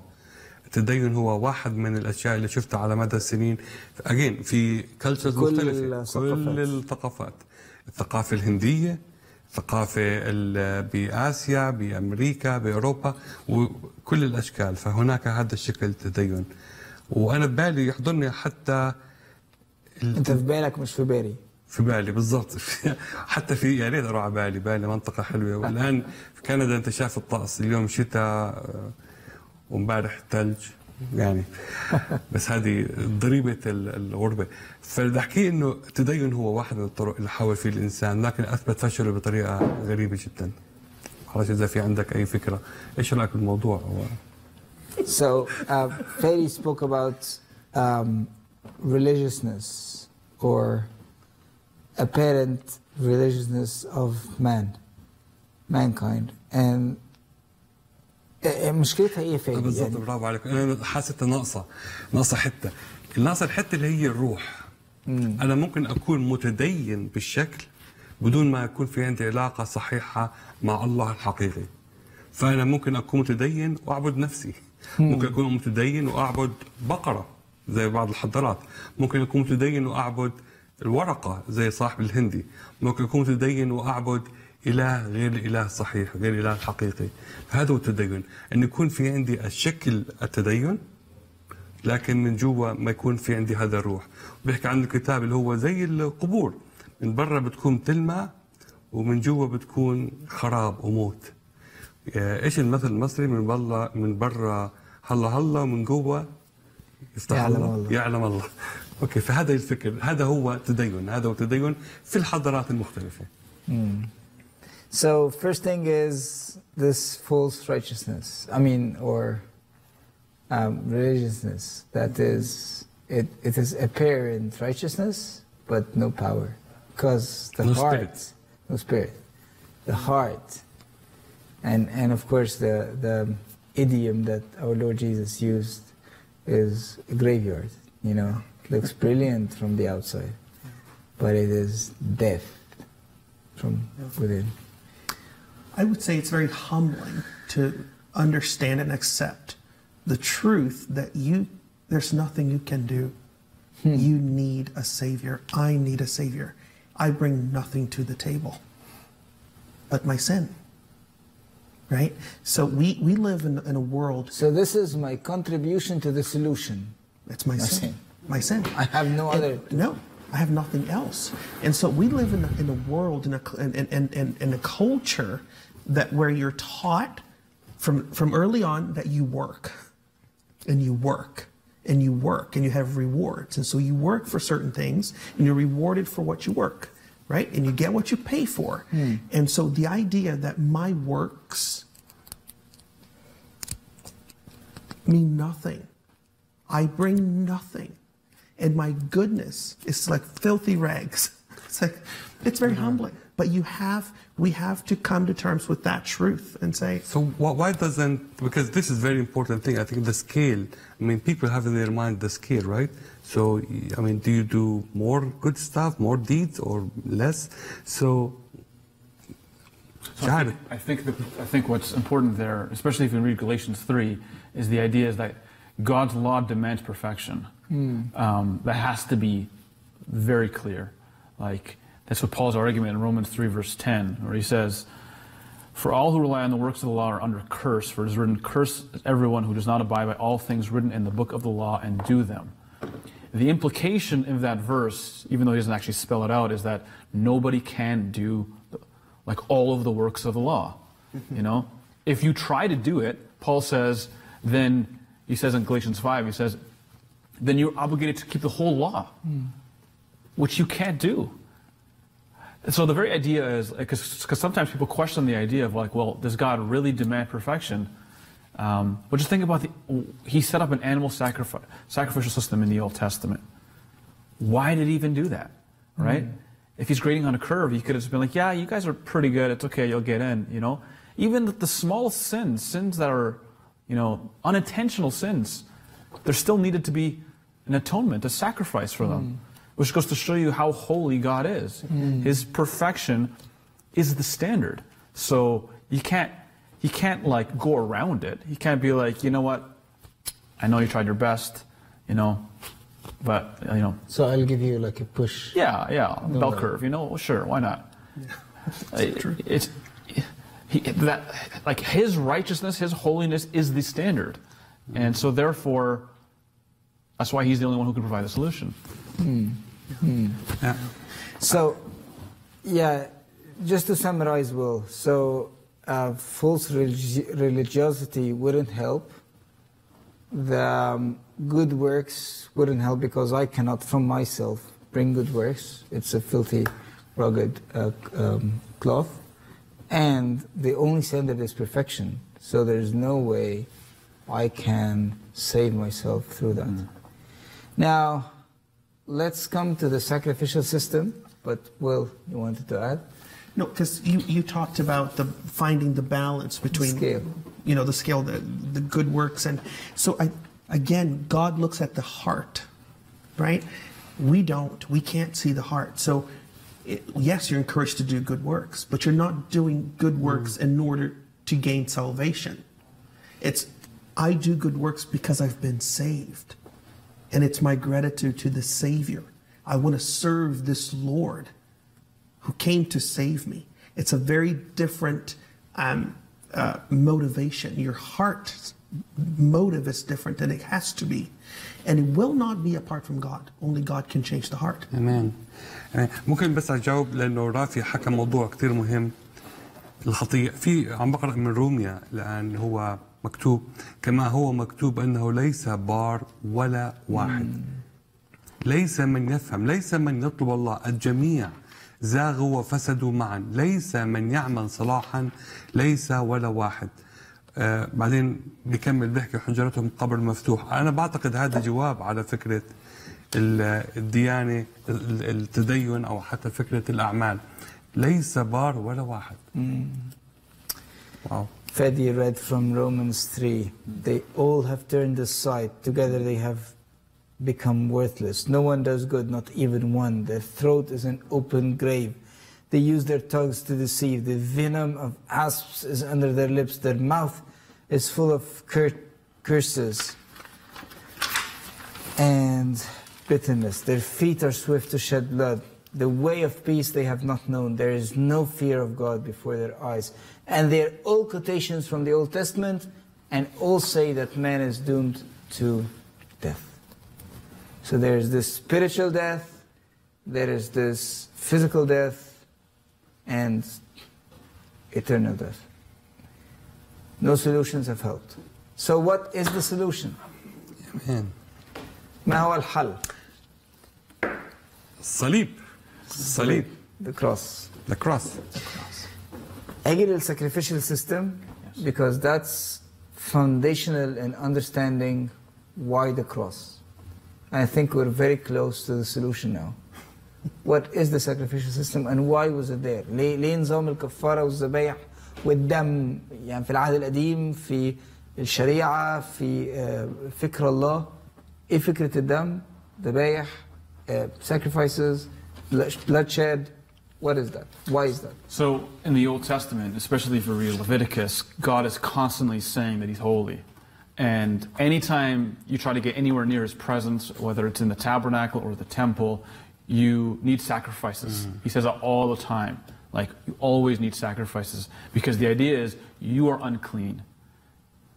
التدين هو واحد من الأشياء اللي شفتها على مدى السنين again في cultures مختلفة، كل الثقافات، الثقافة الهندية، الثقافة بآسيا، بأمريكا، بأوروبا، وكل الأشكال. فهناك هذا الشكل التدين. وأنا ببالي يحضرني حتى أنت في بالك مش في بالي. في بالي بالضبط. حتى في يا ريت اروح على بالي منطقه حلوه. والان في كندا انت شايف الطقس اليوم شتاء وامبارح ثلج يعني، بس هذه ضريبه الغربه. فبدي احكي انه التدين هو واحد من الطرق اللي حاول فيه الانسان، لكن اثبت فشله بطريقه غريبه جدا. معلش اذا في عندك اي فكره ايش رايك بالموضوع؟ So Fadi spoke about religiousness or apparent religiousness of mankind. And مشكلتها ايه فادي؟ بالضبط، برافو عليك. انا حاسس ناقصه حته، ناقصه الحته اللي هي الروح. انا ممكن اكون متدين بالشكل بدون ما يكون في عندي علاقه صحيحه مع الله الحقيقي. فانا ممكن اكون متدين واعبد نفسي، ممكن اكون متدين واعبد بقره زي بعض الحضارات، ممكن اكون متدين واعبد الورقة زي صاحب الهندي، ممكن أكون متدين وأعبد إله غير الإله الصحيح، غير الإله الحقيقي. هذا هو التدين، أن يكون في عندي الشكل التدين لكن من جوا ما يكون في عندي هذا الروح. بيحكي عن الكتاب اللي هو زي القبور، من برا بتكون بتلمع ومن جوا بتكون خراب وموت. إيش المثل المصري؟ من برا هلا هلا ومن جوا يفتح الله يعلم الله. اوكي، فهذا الفكر، هذا هو التدين، هذا هو التدين في الحضارات المختلفة. So first thing is this false righteousness. I mean, or religiousness. That is, it is apparent righteousness, but no power, because the heart, no spirit, the heart, and of course the idiom that our Lord Jesus used is a graveyard. You know. Looks brilliant from the outside, but it is death from within. I would say it's very humbling to understand and accept the truth that there's nothing you can do. You need a savior. I need a savior. I bring nothing to the table but my sin. Right? So we live in a world. So this is my contribution to the solution. It's my sin. My sin. I have no other. No, I have nothing else. And so we live in a world, in a culture that where you're taught from early on that you work and you work and you work and you have rewards. And so you work for certain things and you're rewarded for what you work, right? And you get what you pay for. Mm. And so the idea that my works mean nothing, I bring nothing, and my goodness is like filthy rags. It's like, it's very humbling. But we have to come to terms with that truth and say. So why doesn't, because this is a very important thing, I think the scale, I mean, people have in their mind the scale, right? So, I mean, do you do more good stuff, more deeds, or less? I think what's important there, especially if you read Galatians 3, is the idea is that God's law demands perfection. Mm. That has to be very clear. Like, that's what Paul's argument in Romans 3, verse 10, where he says, "For all who rely on the works of the law are under curse, for it is written, curse is everyone who does not abide by all things written in the book of the law and do them." The implication of that verse, even though he doesn't actually spell it out, is that nobody can do like all of the works of the law. Mm-hmm. You know, if you try to do it, Paul says, then he says in Galatians 5, he says, then you're obligated to keep the whole law, which you can't do. And so the very idea is, because sometimes people question the idea of like, well, does God really demand perfection? But just think about he set up an animal sacrificial system in the Old Testament. Why did he even do that, right? Mm. If he's grading on a curve, he could have just been like, yeah, you guys are pretty good, it's okay, you'll get in, you know? Even the smallest sins, sins that are, you know, unintentional sins, there still needed to be an atonement, a sacrifice for them, which goes to show you how holy God is. Mm. His perfection is the standard. So he can't like go around it. He can't be like, you know what, I know you tried your best, you know, but, you know. So I'll give you like a push. Yeah, yeah, bell curve, you know, well, sure, why not? Yeah. Like his righteousness, his holiness is the standard. And so therefore, that's why he's the only one who can provide the solution. Mm. Mm. Yeah. So, yeah, just to summarize, Will, so false religiosity wouldn't help. The good works wouldn't help because I cannot from myself bring good works. It's a filthy, rugged cloth. And the only standard is perfection. So there's no way I can save myself through that. Mm. Now, let's come to the sacrificial system, but Will, you wanted to add? No, because you talked about finding the balance between scale. You know, the scale, the good works, and so again, God looks at the heart, right? We can't see the heart. So yes, you're encouraged to do good works, but you're not doing good works in order to gain salvation. It's, I do good works because I've been saved. And it's my gratitude to the Savior. I want to serve this Lord who came to save me. It's a very different motivation. Your heart's motive is different than it has to be. And it will not be apart from God. Only God can change the heart. Amen. ممكن بس أجاوب لأنه رافي حكى موضوع كتير مهم. الخطيئة في عم بقرأ من روميا لأن هو مكتوب كما هو مكتوب أنه ليس بار ولا واحد ليس من يفهم ليس من يطلب الله الجميع زاغوا وفسدوا معا ليس من يعمل صلاحا ليس ولا واحد بعدين بيكمل بيحكي حجرتهم قبر مفتوح أنا بعتقد هذا جواب على فكرة الديانة التدين أو حتى فكرة الأعمال ليس بار ولا واحد واو Fadi read from Romans 3, they all have turned aside, together they have become worthless. No one does good, not even one. Their throat is an open grave. They use their tongues to deceive. The venom of asps is under their lips. Their mouth is full of curses and bitterness. Their feet are swift to shed blood. The way of peace they have not known. There is no fear of God before their eyes. And they're all quotations from the Old Testament and all say that man is doomed to death. So there's this spiritual death, there is this physical death, and eternal death. No solutions have helped. So what is the solution? Amen. ما هو الحل؟ الصليب. الصليب. The cross. The cross. The cross. أجل the sacrificial system, because that's foundational in understanding why the cross. I think we're very close to the solution now. What is the sacrificial system and why was it there? ليه نظام الكفارة والذبائح والدم يعني في العهد القديم في الشريعة في فكر الله إيه فكرة الدم ذبائح sacrifices bloodshed. What is that? Why is that? So in the Old Testament, especially if you read Leviticus, God is constantly saying that He's holy. And anytime you try to get anywhere near His presence, whether it's in the tabernacle or the temple, you need sacrifices. Mm. He says that all the time. Like, you always need sacrifices. Because the idea is, you are unclean.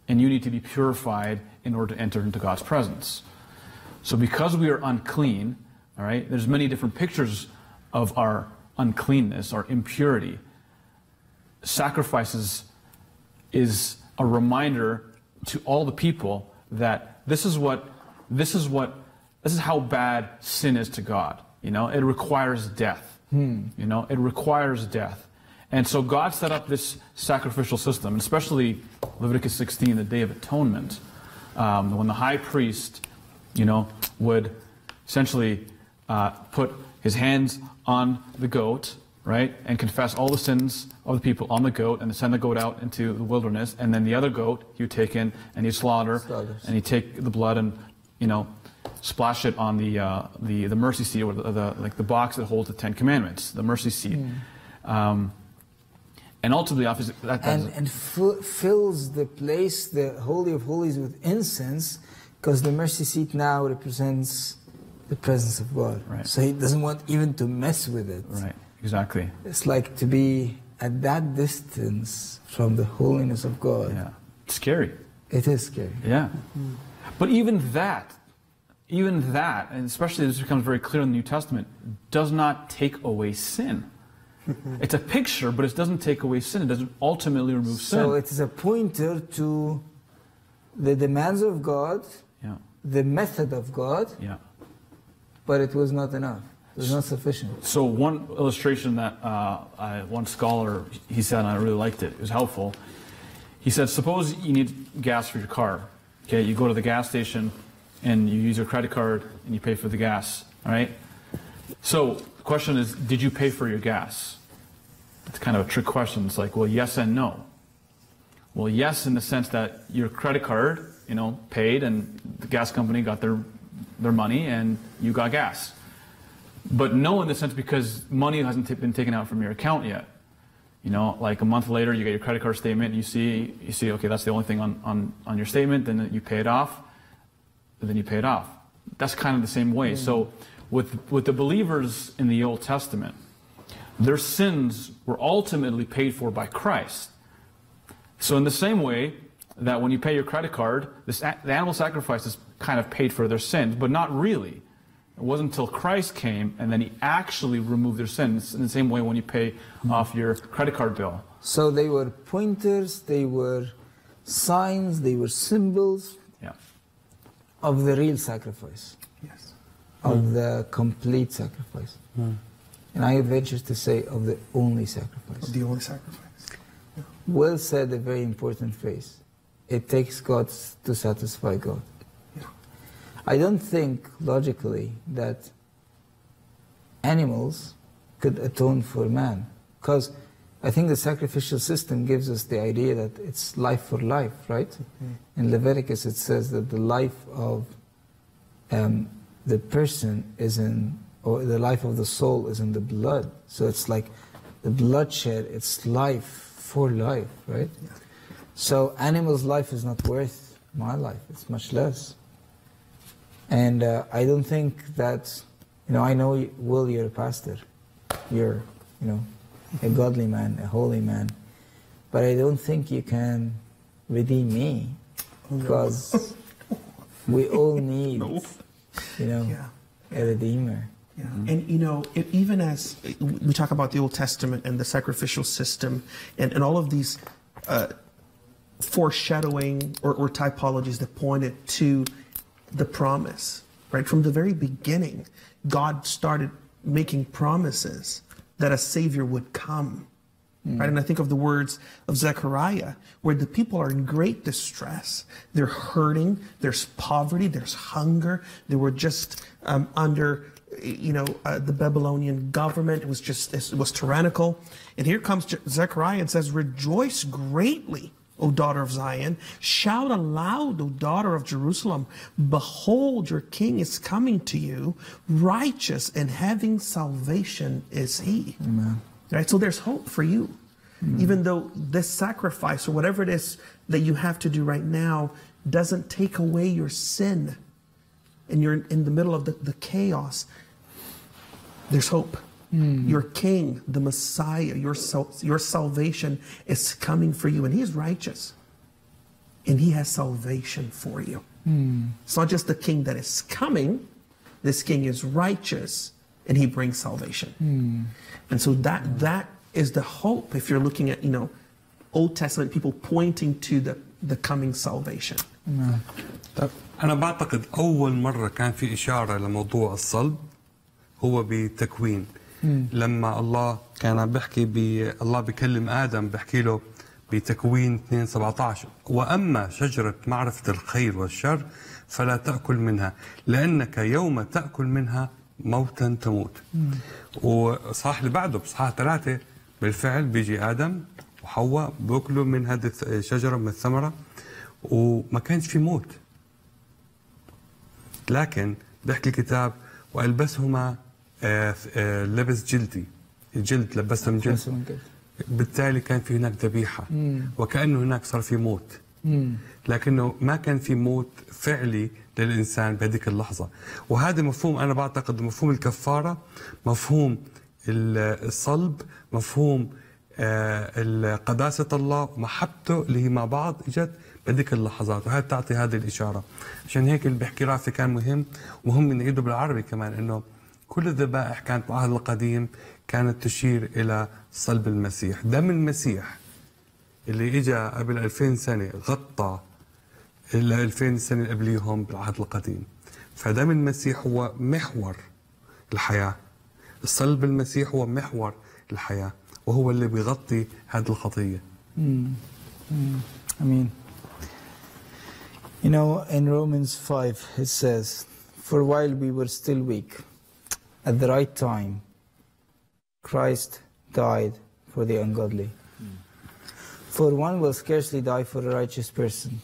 And you need to be purified in order to enter into God's presence. So because we are unclean, all right, there's many different pictures of our uncleanness or impurity. Sacrifices is a reminder to all the people that this is how bad sin is to God. You know, it requires death. Hmm. You know, it requires death. And so God set up this sacrificial system, especially Leviticus 16, the Day of Atonement, when the high priest, you know, would essentially put his hands on the goat, right, and confess all the sins of the people on the goat, and send the goat out into the wilderness, and then the other goat he would take in and he'd slaughter. And he'd take the blood and, you know, splash it on the mercy seat, or the box that holds the Ten Commandments, the mercy seat. Mm. And ultimately, fills the place, the Holy of Holies, with incense, because the mercy seat now represents the presence of God. Right. So He doesn't want even to mess with it. Right, exactly. It's like to be at that distance from the holiness of God. Yeah, it's scary. It is scary. Yeah. Mm-hmm. But even that, and especially this becomes very clear in the New Testament, does not take away sin. It's a picture, but it doesn't take away sin. It doesn't ultimately remove sin. So it is a pointer to the demands of God, yeah, the method of God, yeah, but it was not enough. It was not sufficient. So one illustration that one scholar, he said, and I really liked it, it was helpful. He said, suppose you need gas for your car. Okay, you go to the gas station, and you use your credit card, and you pay for the gas, all right? So the question is, did you pay for your gas? It's kind of a trick question. It's like, well, yes and no. Well, yes, in the sense that your credit card, you know, paid, and the gas company got their money, and you got gas. But no, in the sense, because money hasn't been taken out from your account yet. You know, like a month later, you get your credit card statement, and you see, okay, that's the only thing on your statement. Then you pay it off, and then you pay it off. That's kind of the same way. Mm. So With the believers in the Old Testament, their sins were ultimately paid for by Christ. So in the same way that when you pay your credit card, the animal sacrifice is kind of paid for their sins, but not really. It wasn't until Christ came and then He actually removed their sins, in the same way when you pay off your credit card bill. So they were pointers, they were signs, they were symbols, yeah, of the real sacrifice. Of the complete sacrifice. Mm. And I venture to say, of the only sacrifice. Of the only sacrifice. Yeah. Will said a very important phrase. It takes God to satisfy God. Yeah. I don't think, logically, that animals could atone for man. Because I think the sacrificial system gives us the idea that it's life for life, right? Mm-hmm. In Leviticus, it says that the life of the person is in, or the life of the soul is in the blood. So it's like the bloodshed, it's life for life, right? Yeah. So animals' life is not worth my life, it's much less. And I don't think that, you know, I know, Will, you're a pastor. You're, you know, a godly man, a holy man. But I don't think you can redeem me, because we all need... No. You know, yeah, a redeemer. Yeah. Mm-hmm. And, you know, even as we talk about the Old Testament and the sacrificial system and all of these foreshadowing or typologies that pointed to the promise, right? From the very beginning, God started making promises that a Savior would come, right? And I think of the words of Zechariah, where the people are in great distress. They're hurting, there's poverty, there's hunger. They were just under, the Babylonian government. It was tyrannical. And here comes Zechariah and says, "Rejoice greatly, O daughter of Zion. Shout aloud, O daughter of Jerusalem. Behold, your king is coming to you. Righteous and having salvation is he." Amen. Right? So there's hope for you. Even though this sacrifice or whatever it is that you have to do right now doesn't take away your sin, and you're in the middle of the chaos, there's hope. Your king, the Messiah, your salvation is coming for you, and he is righteous, and he has salvation for you. It's not just the king that is coming. This king is righteous, and he brings salvation. And so that is the hope, if you're looking at, Old Testament people pointing to the coming salvation. أنا بعتقد أول مرة كان في إشارة لموضوع الصلب هو بتكوين. لما الله كان عم بحكي الله بكلم آدم بحكي له بتكوين 2:17 وأما شجرة معرفة الخير والشر فلا تأكل منها لأنك يوم تأكل منها موتا تموت. وصح اللي بعده بصحاح 3 بالفعل بيجي آدم وحواء بيأكلوا من هذه الشجرة من الثمرة وما كانش في موت. لكن بيحكي الكتاب وألبسهما لبس جلدي الجلد لبسهم جلد بالتالي كان في هناك ذبيحة وكأنه هناك صار في موت لكنه ما كان في موت فعلي للإنسان بهذيك اللحظة وهذا مفهوم أنا بعتقد مفهوم الكفارة مفهوم الصلب مفهوم قداسة الله ومحبته اللي هي مع بعض إجت بهذيك اللحظات وهي تعطي هذه الإشارة عشان هيك اللي بحكي رافي كان مهم نعيده بالعربي كمان إنه كل الذبائح كانت بالعهد القديم كانت تشير إلى صلب المسيح دم المسيح اللي إجا قبل 2000 سنة غطى إلى 2000 سنة قبليهم بالعهد القديم فدم المسيح هو محور الحياة الصلب المسيح هو محور الحياة وهو اللي بيغطي هذه الخطية Amen. In Romans 5 it says, "For a while we were still weak. At the right time, Christ died for the ungodly. For one will scarcely die for a righteous person,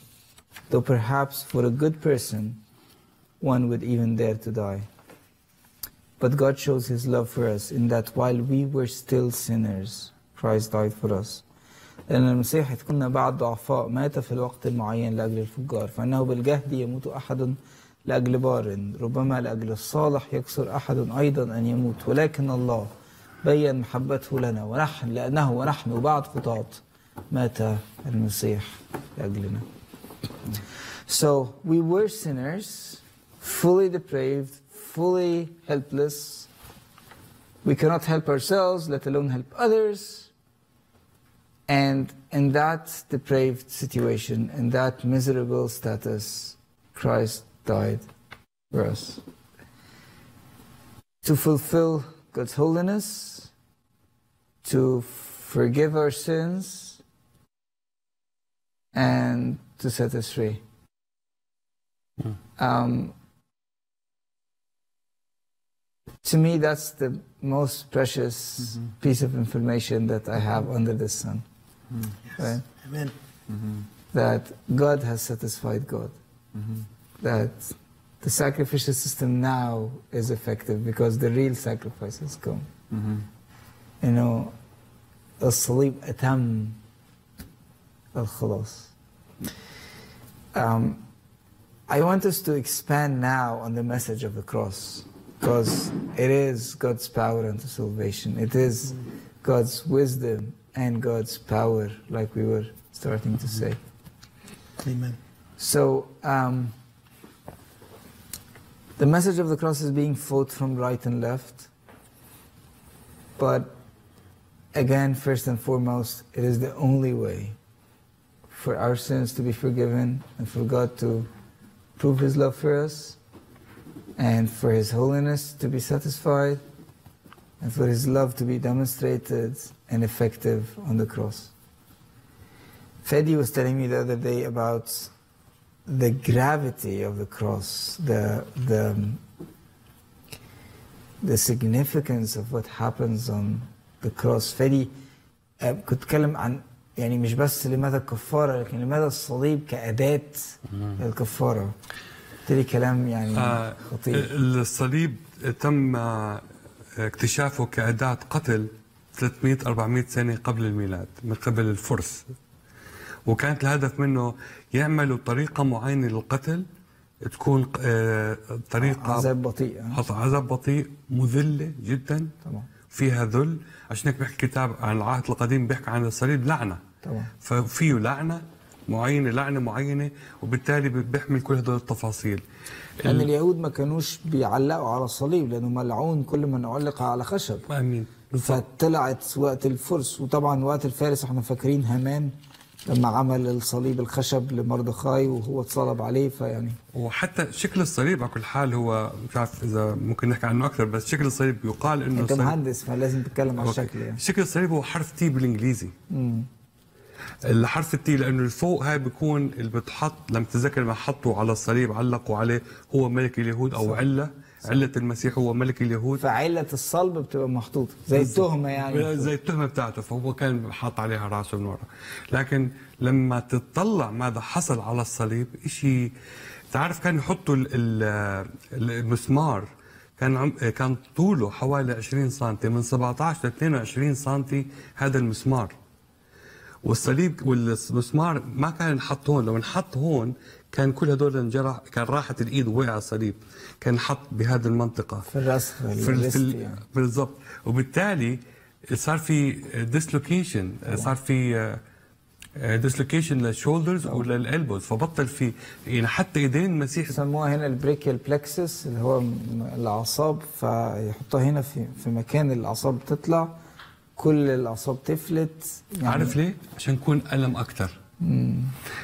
though perhaps for a good person one would even dare to die. But God shows his love for us in that while we were still sinners, Christ died for us. لأن المسيح كنا بعد ضعفاء مات في الوقت المعين لأجل الفجار فإنه بالجهد يموت أحد لأجل بار ربما لأجل الصالح يكسر أحد أيضا أن يموت ولكن الله بيّن محبته لنا ونحن لأنه ونحن بعد خطاة مات المسيح لأجلنا." So we were sinners, fully depraved, fully helpless. We cannot help ourselves, let alone help others. And in that depraved situation, in that miserable status, Christ died for us to fulfill God's holiness, to forgive our sins, and to set us free. To me, that's the most precious piece of information that I have under the sun. Yes. Right? Amen. That God has satisfied God. That the sacrificial system now is effective because the real sacrifice has come. الصليب أتم الخلاص. I want us to expand now on the message of the cross because it is God's power unto salvation. It is God's wisdom and God's power, like we were starting to say. Amen. So, the message of the cross is being fought from right and left, but again, first and foremost, it is the only way for our sins to be forgiven, and for God to prove his love for us, and for his holiness to be satisfied, and for his love to be demonstrated and effective on the cross. Fadi was telling me the other day about the gravity of the cross, the significance of what happens on the cross. Fadi كنت أتكلم عن يعني مش بس لماذا الكفارة لكن لماذا الصليب كأداة للكفارة. تري كلام يعني خطير. الصليب تم اكتشافه كأداة قتل 300-400 سنة قبل الميلاد من قبل الفرس، وكانت الهدف منه يعملوا طريقة معينة للقتل تكون طريقة عذاب بطيء، عذاب بطيء مذلة جدا طبعا فيها ذل. عشان هيك بحكي كتاب عن العهد القديم بيحكي عن الصليب لعنة طبعا، ففيه لعنة معينة وبالتالي بيحمل كل هدول التفاصيل. لأن اليهود ما كانوش بيعلقوا على الصليب لأنه ملعون كل من علق على خشب. آمين. فطلعت وقت الفرس، وطبعا وقت الفارس احنا فاكرين هامان لما عمل الصليب الخشب لمردخاي وهو اتصلب عليه. فيعني وحتى شكل الصليب على كل حال هو مش عارف اذا ممكن نحكي عنه اكثر، بس شكل الصليب يقال انه انت مهندس فلازم تتكلم عن الشكل. يعني شكل الصليب هو حرف تي بالانجليزي. الحرف التي لانه الفوق هاي بيكون اللي بتحط، لما تتذكر ما حطوا على الصليب علقوا عليه هو ملك اليهود او عله، عله المسيح هو ملك اليهود، فعله الصلب بتبقى محطوطه زي التهمه، يعني زي التهمه بتاعته، فهو كان حاط عليها راسه من ورا. لكن لما تطلع ماذا حصل على الصليب شيء، تعرف كانوا يحطوا المسمار كان طوله حوالي 20 سم، من 17 ل 22 سم هذا المسمار. والصليب والمسمار ما كان ينحط هون، لو انحط هون كان كل هدول انجرح، كان راحت الايد وقع الصليب، كان انحط بهذه المنطقه في الراس يعني. بالضبط، وبالتالي صار في ديسلوكيشن، صار في ديسلوكيشن للشولدرز وللالبوز، فبطل في يعني حتى ايدين المسيح سموها هنا البريكيال بلكسس اللي هو الاعصاب، فيحطها هنا في مكان الاعصاب بتطلع، كل الاعصاب تفلت يعني. عارف ليه؟ عشان يكون الم اكثر.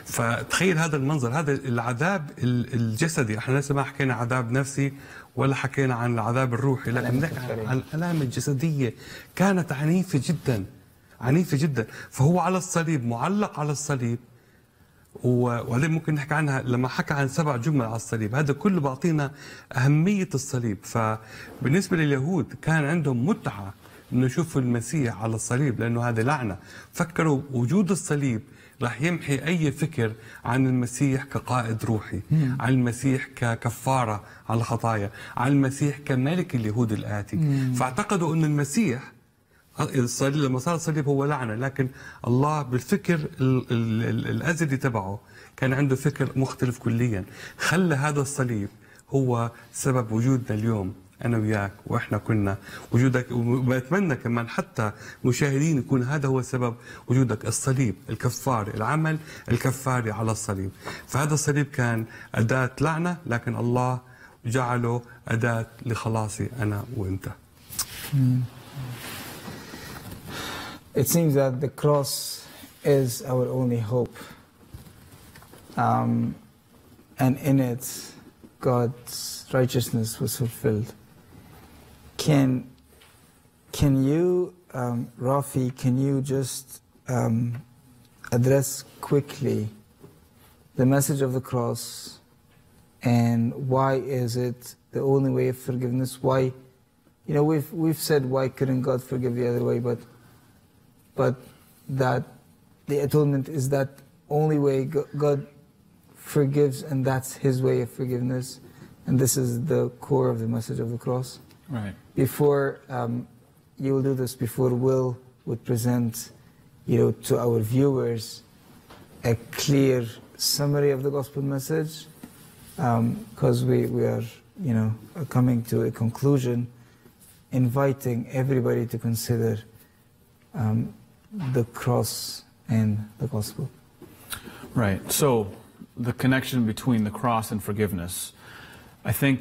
فتخيل هذا المنظر، هذا العذاب الجسدي. احنا لسه ما حكينا عذاب نفسي ولا حكينا عن العذاب الروحي، لكن بنحكي عن الالام الجسديه. كانت عنيفه جدا، عنيفه جدا. فهو على الصليب، معلق على الصليب، وبعدين ممكن نحكي عنها لما حكى عن 7 جمل على الصليب. هذا كله بعطينا اهميه الصليب. فبالنسبه لليهود كان عندهم متعه انه يشوفوا المسيح على الصليب لانه هذا لعنه، فكروا وجود الصليب راح يمحي اي فكر عن المسيح كقائد روحي، عن المسيح ككفاره على الخطايا، عن المسيح كملك اليهود الاتي. فاعتقدوا ان المسيح الصليب لما صار الصليب هو لعنه، لكن الله بالفكر الازلي تبعه كان عنده فكر مختلف كليا، خلى هذا الصليب هو سبب وجودنا اليوم أنا وياك، وإحنا كنا وجودك. وبتمنى كمان حتى مشاهدين يكون هذا هو سبب وجودك، الصليب الكفاري، العمل الكفاري على الصليب. فهذا الصليب كان أداة لعنة، لكن الله جعله أداة لخلاصي أنا وإنت. It seems that the cross is our only hope, and in it God's righteousness was fulfilled. Can you, Rafi, can you just address quickly the message of the cross and why is it the only way of forgiveness? Why, you know, we've said why couldn't God forgive the other way, but that the atonement is that only way God forgives, and that's His way of forgiveness, and this is the core of the message of the cross. Right. Before you will do this, before Will would present, you know, to our viewers a clear summary of the gospel message, because we are, you know, coming to a conclusion, inviting everybody to consider the cross and the gospel. Right. So the connection between the cross and forgiveness, I think.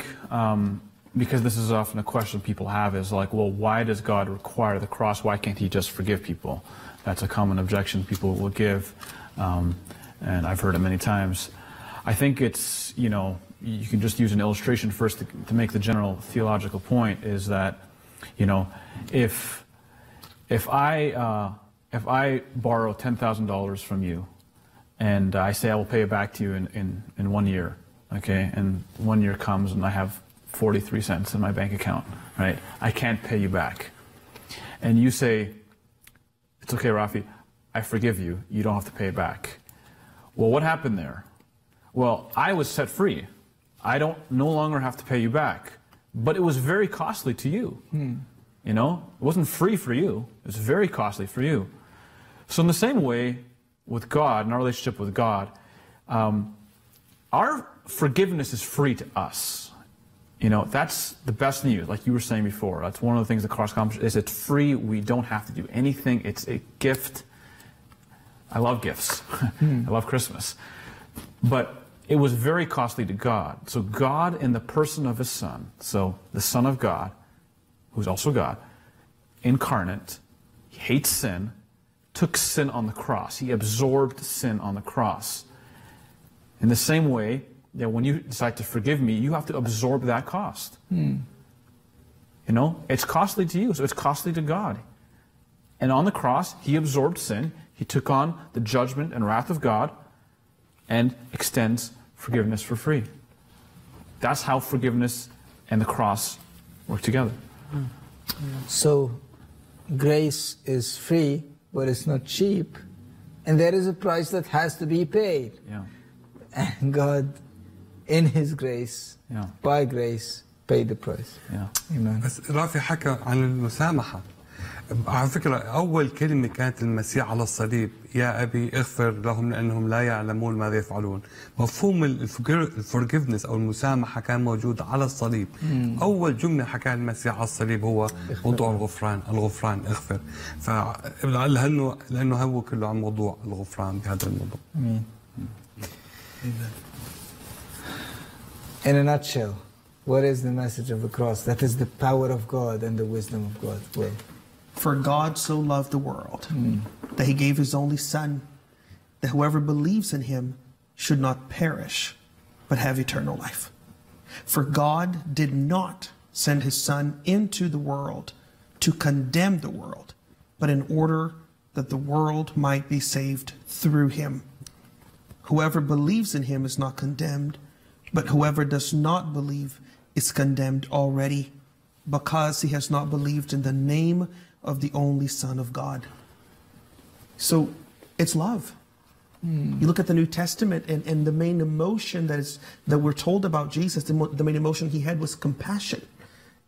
Because this is often a question people have is like, well, why does God require the cross? Why can't He just forgive people? That's a common objection people will give. and I've heard it many times. I think it's, you know, you can just use an illustration first to make the general theological point, is that, you know, if I borrow $10,000 from you, and I say I will pay it back to you in 1 year, okay, and 1 year comes and I have 43 cents in my bank account, right? I can't pay you back. And you say, it's okay, Rafi, I forgive you, you don't have to pay it back. Well, what happened there? Well, I was set free. I don't no longer have to pay you back. But it was very costly to you. Hmm. You know, it wasn't free for you. It was very costly for you. So in the same way with God, in our relationship with God, our forgiveness is free to us. You know, that's the best news, like you were saying before. That's one of the things that Crosspoint is, it's free. We don't have to do anything. It's a gift. I love gifts. I love Christmas. But it was very costly to God. So God, in the person of His Son, so the Son of God, who's also God, incarnate, He hates sin, took sin on the cross. He absorbed sin on the cross. In the same way that when you decide to forgive me, you have to absorb that cost. You know, it's costly to you, so it's costly to God. And on the cross, He absorbed sin. He took on the judgment and wrath of God, and extends forgiveness for free. That's how forgiveness and the cross work together. So grace is free, but it's not cheap, and there is a price that has to be paid. Yeah. And God, in His grace, yeah, by grace, paid the price. Yeah. Amen. بس رافي حكى عن المسامحة. على فكرة أول كلمة كانت المسيح على الصليب، يا أبي اغفر لهم لأنهم لا يعلمون ماذا يفعلون. مفهوم الفورجيفنس أو المسامحة كان موجود على الصليب. أول جملة حكاها المسيح على الصليب هو موضوع الغفران، الغفران اغفر. لأنه هو كله عن موضوع الغفران بهذا الموضوع. أمين. In a nutshell, what is the message of the cross? That is the power of God and the wisdom of God. Well, for God so loved the world that He gave His only Son, that whoever believes in Him should not perish, but have eternal life. For God did not send His Son into the world to condemn the world, but in order that the world might be saved through Him. Whoever believes in Him is not condemned, but whoever does not believe is condemned already, because he has not believed in the name of the only Son of God. So it's love. You look at the New Testament, and the main emotion that we're told about Jesus, the main emotion He had was compassion.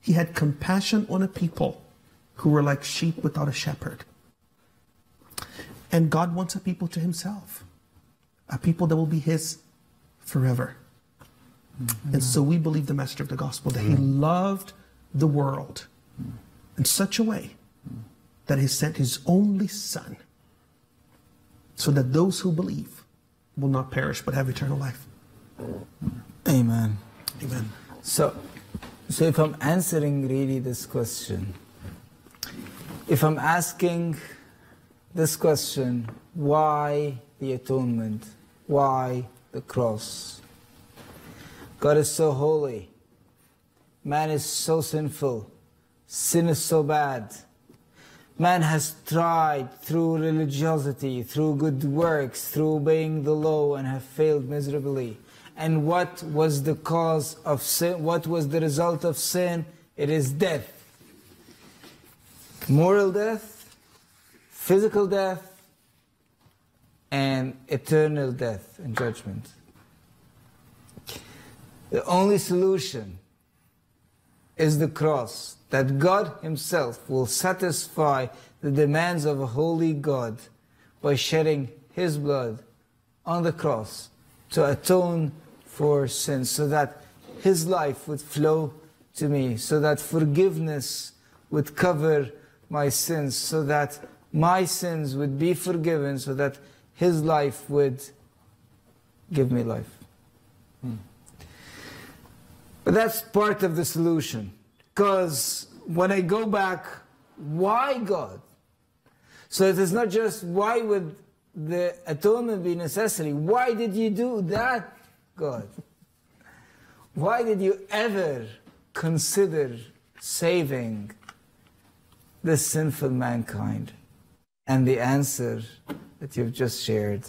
He had compassion on a people who were like sheep without a shepherd. And God wants a people to Himself, a people that will be His forever. And so we believe the message of the gospel, that He loved the world in such a way that He sent His only Son, so that those who believe will not perish but have eternal life. Amen. Amen. So if I'm answering really this question, if I'm asking this question, why the atonement? Why the cross? God is so holy. Man is so sinful. Sin is so bad. Man has tried through religiosity, through good works, through obeying the law, and have failed miserably. And what was the cause of sin? What was the result of sin? It is death. Moral death, physical death, and eternal death and judgment. The only solution is the cross, that God Himself will satisfy the demands of a holy God by shedding His blood on the cross to atone for sin, so that His life would flow to me, so that forgiveness would cover my sins, so that my sins would be forgiven, so that His life would give me life. But that's part of the solution. Because when I go back, why God? So it is not just why would the atonement be necessary? Why did you do that, God? Why did you ever consider saving the sinful mankind? And the answer that you've just shared.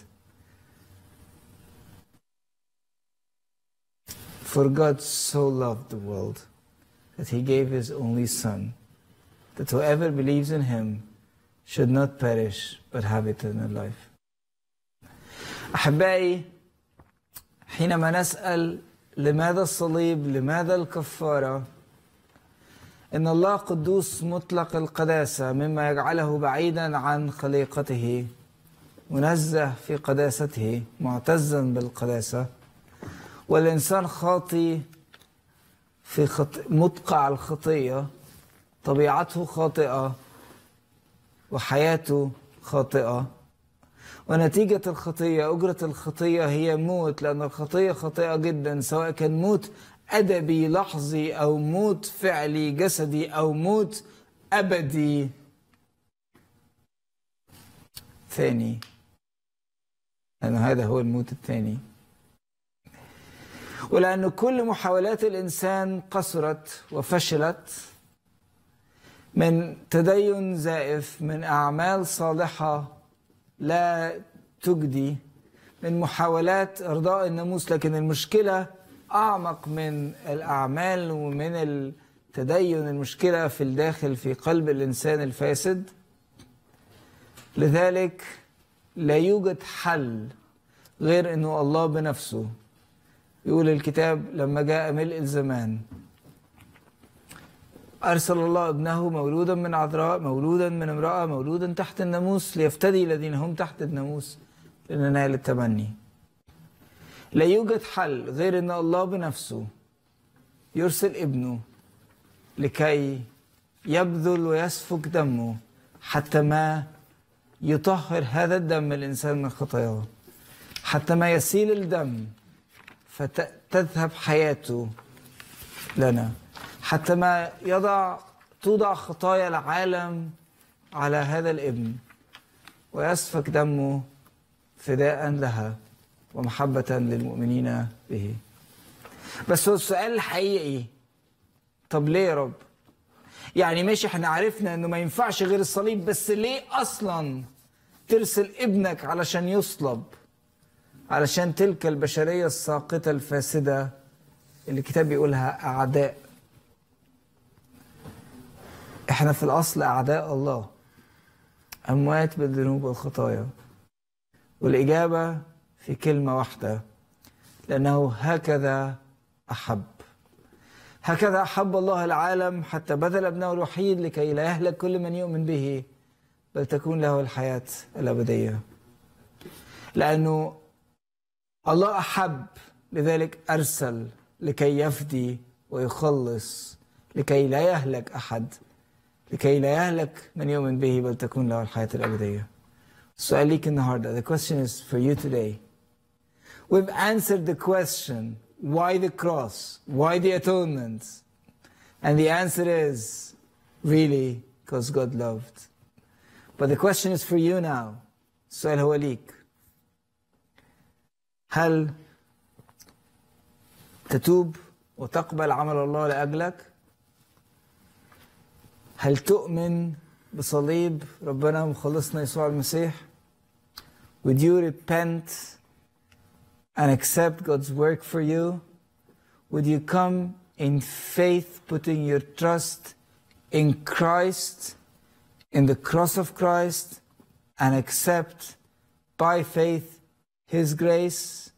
For God so loved the world that he gave his only Son, that whoever believes in him should not perish but have eternal life. أحبائي حينما نسأل لماذا الصليب؟ لماذا الكفارة؟ إن الله قدوس مطلق القداسة مما يجعله بعيدا عن خليقته منزه في قداسته معتزا بالقداسة والإنسان خاطي في مدقع الخطية طبيعته خاطئة وحياته خاطئة ونتيجة الخطية أجرة الخطية هي موت لأن الخطية خاطئة جدا سواء كان موت أدبي لحظي أو موت فعلي جسدي أو موت أبدي ثاني لأن هذا هو الموت الثاني ولأن كل محاولات الإنسان قصرت وفشلت من تدين زائف من أعمال صالحة لا تجدي من محاولات إرضاء الناموس لكن المشكلة أعمق من الأعمال ومن التدين المشكلة في الداخل في قلب الإنسان الفاسد لذلك لا يوجد حل غير أنه الله بنفسه يقول الكتاب لما جاء ملء الزمان أرسل الله ابنه مولودا من عذراء مولودا من امرأة مولودا تحت الناموس ليفتدي الذين هم تحت الناموس لننال التبني لا يوجد حل غير أن الله بنفسه يرسل ابنه لكي يبذل ويسفك دمه حتى ما يطهر هذا الدم الإنسان من خطاياه حتى ما يسيل الدم فتذهب حياته لنا حتى ما توضع خطايا العالم على هذا الابن ويسفك دمه فداء لها ومحبة للمؤمنين به بس هو السؤال الحقيقي طب ليه يا رب؟ يعني ماشي احنا عرفنا انه ما ينفعش غير الصليب بس ليه اصلا ترسل ابنك علشان يصلب علشان تلك البشرية الساقطة الفاسدة اللي الكتاب بيقولها أعداء احنا في الأصل أعداء الله أموات بالذنوب والخطايا والإجابة في كلمة واحدة لأنه هكذا أحب هكذا أحب الله العالم حتى بذل ابنه الوحيد لكي لا يهلك كل من يؤمن به بل تكون له الحياة الأبدية لأنه الله أحب لذلك أرسل لكي يفدي ويخلص لكي لا يهلك أحد لكي لا يهلك من يؤمن به بل تكون له الحياة الأبدية. السؤال ليك النهارده. The question is for you today. We've answered the question why the cross? Why the atonement? And the answer is really because God loved. But the question is for you now. السؤال هو ليك. هل تتوب وتقبل عمل الله لأجلك؟ هل تؤمن بصليب ربنا ومخلصنا يسوع المسيح؟ Would you repent and accept God's work for you? Would you come in faith, putting your trust in Christ, in the cross of Christ, and accept by faith His grace?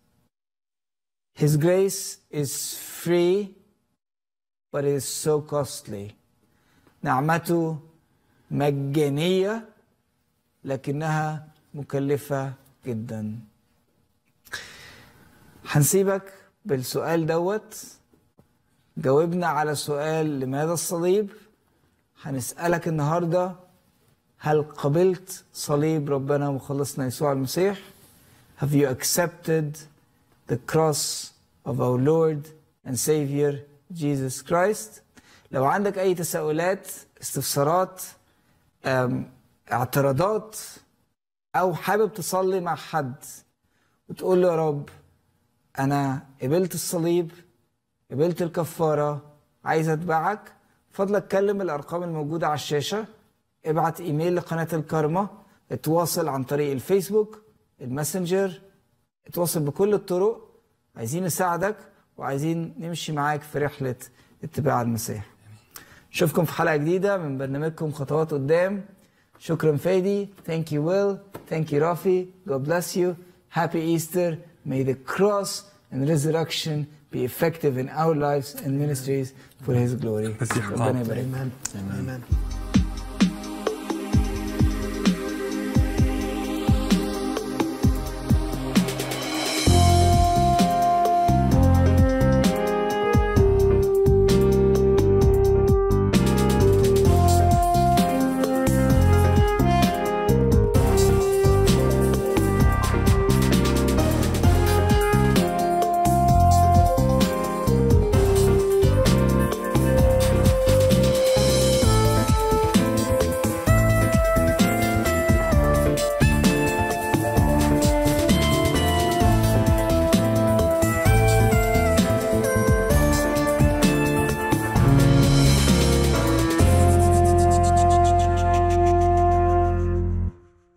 His grace is free, but it is so costly. نعمته مجانية لكنها مكلفة جدا. هنسيبك بالسؤال دوت جاوبنا على سؤال لماذا الصليب؟ هنسألك النهارده هل قبلت صليب ربنا ومخلصنا يسوع المسيح؟ Have you accepted the cross of our Lord and Savior Jesus Christ? لو عندك أي تساؤلات، استفسارات، اعتراضات أو حابب تصلي مع حد وتقول له يا رب أنا قبلت الصليب، قبلت الكفارة، عايز أتبعك، فضلك كلم الأرقام الموجودة على الشاشة، ابعت إيميل لقناة الكرمة، اتواصل عن طريق الفيسبوك، الماسنجر، اتواصل بكل الطرق. عايزين نساعدك وعايزين نمشي معاك في رحلة اتباع المسيح. نشوفكم في حلقة جديدة من برنامجكم خطوات قدام. شكرا فادي. Thank you Will. Thank you Rafi. God bless you. Happy Easter. May the cross and resurrection be effective in our lives and ministries for His glory. Amen. Amen.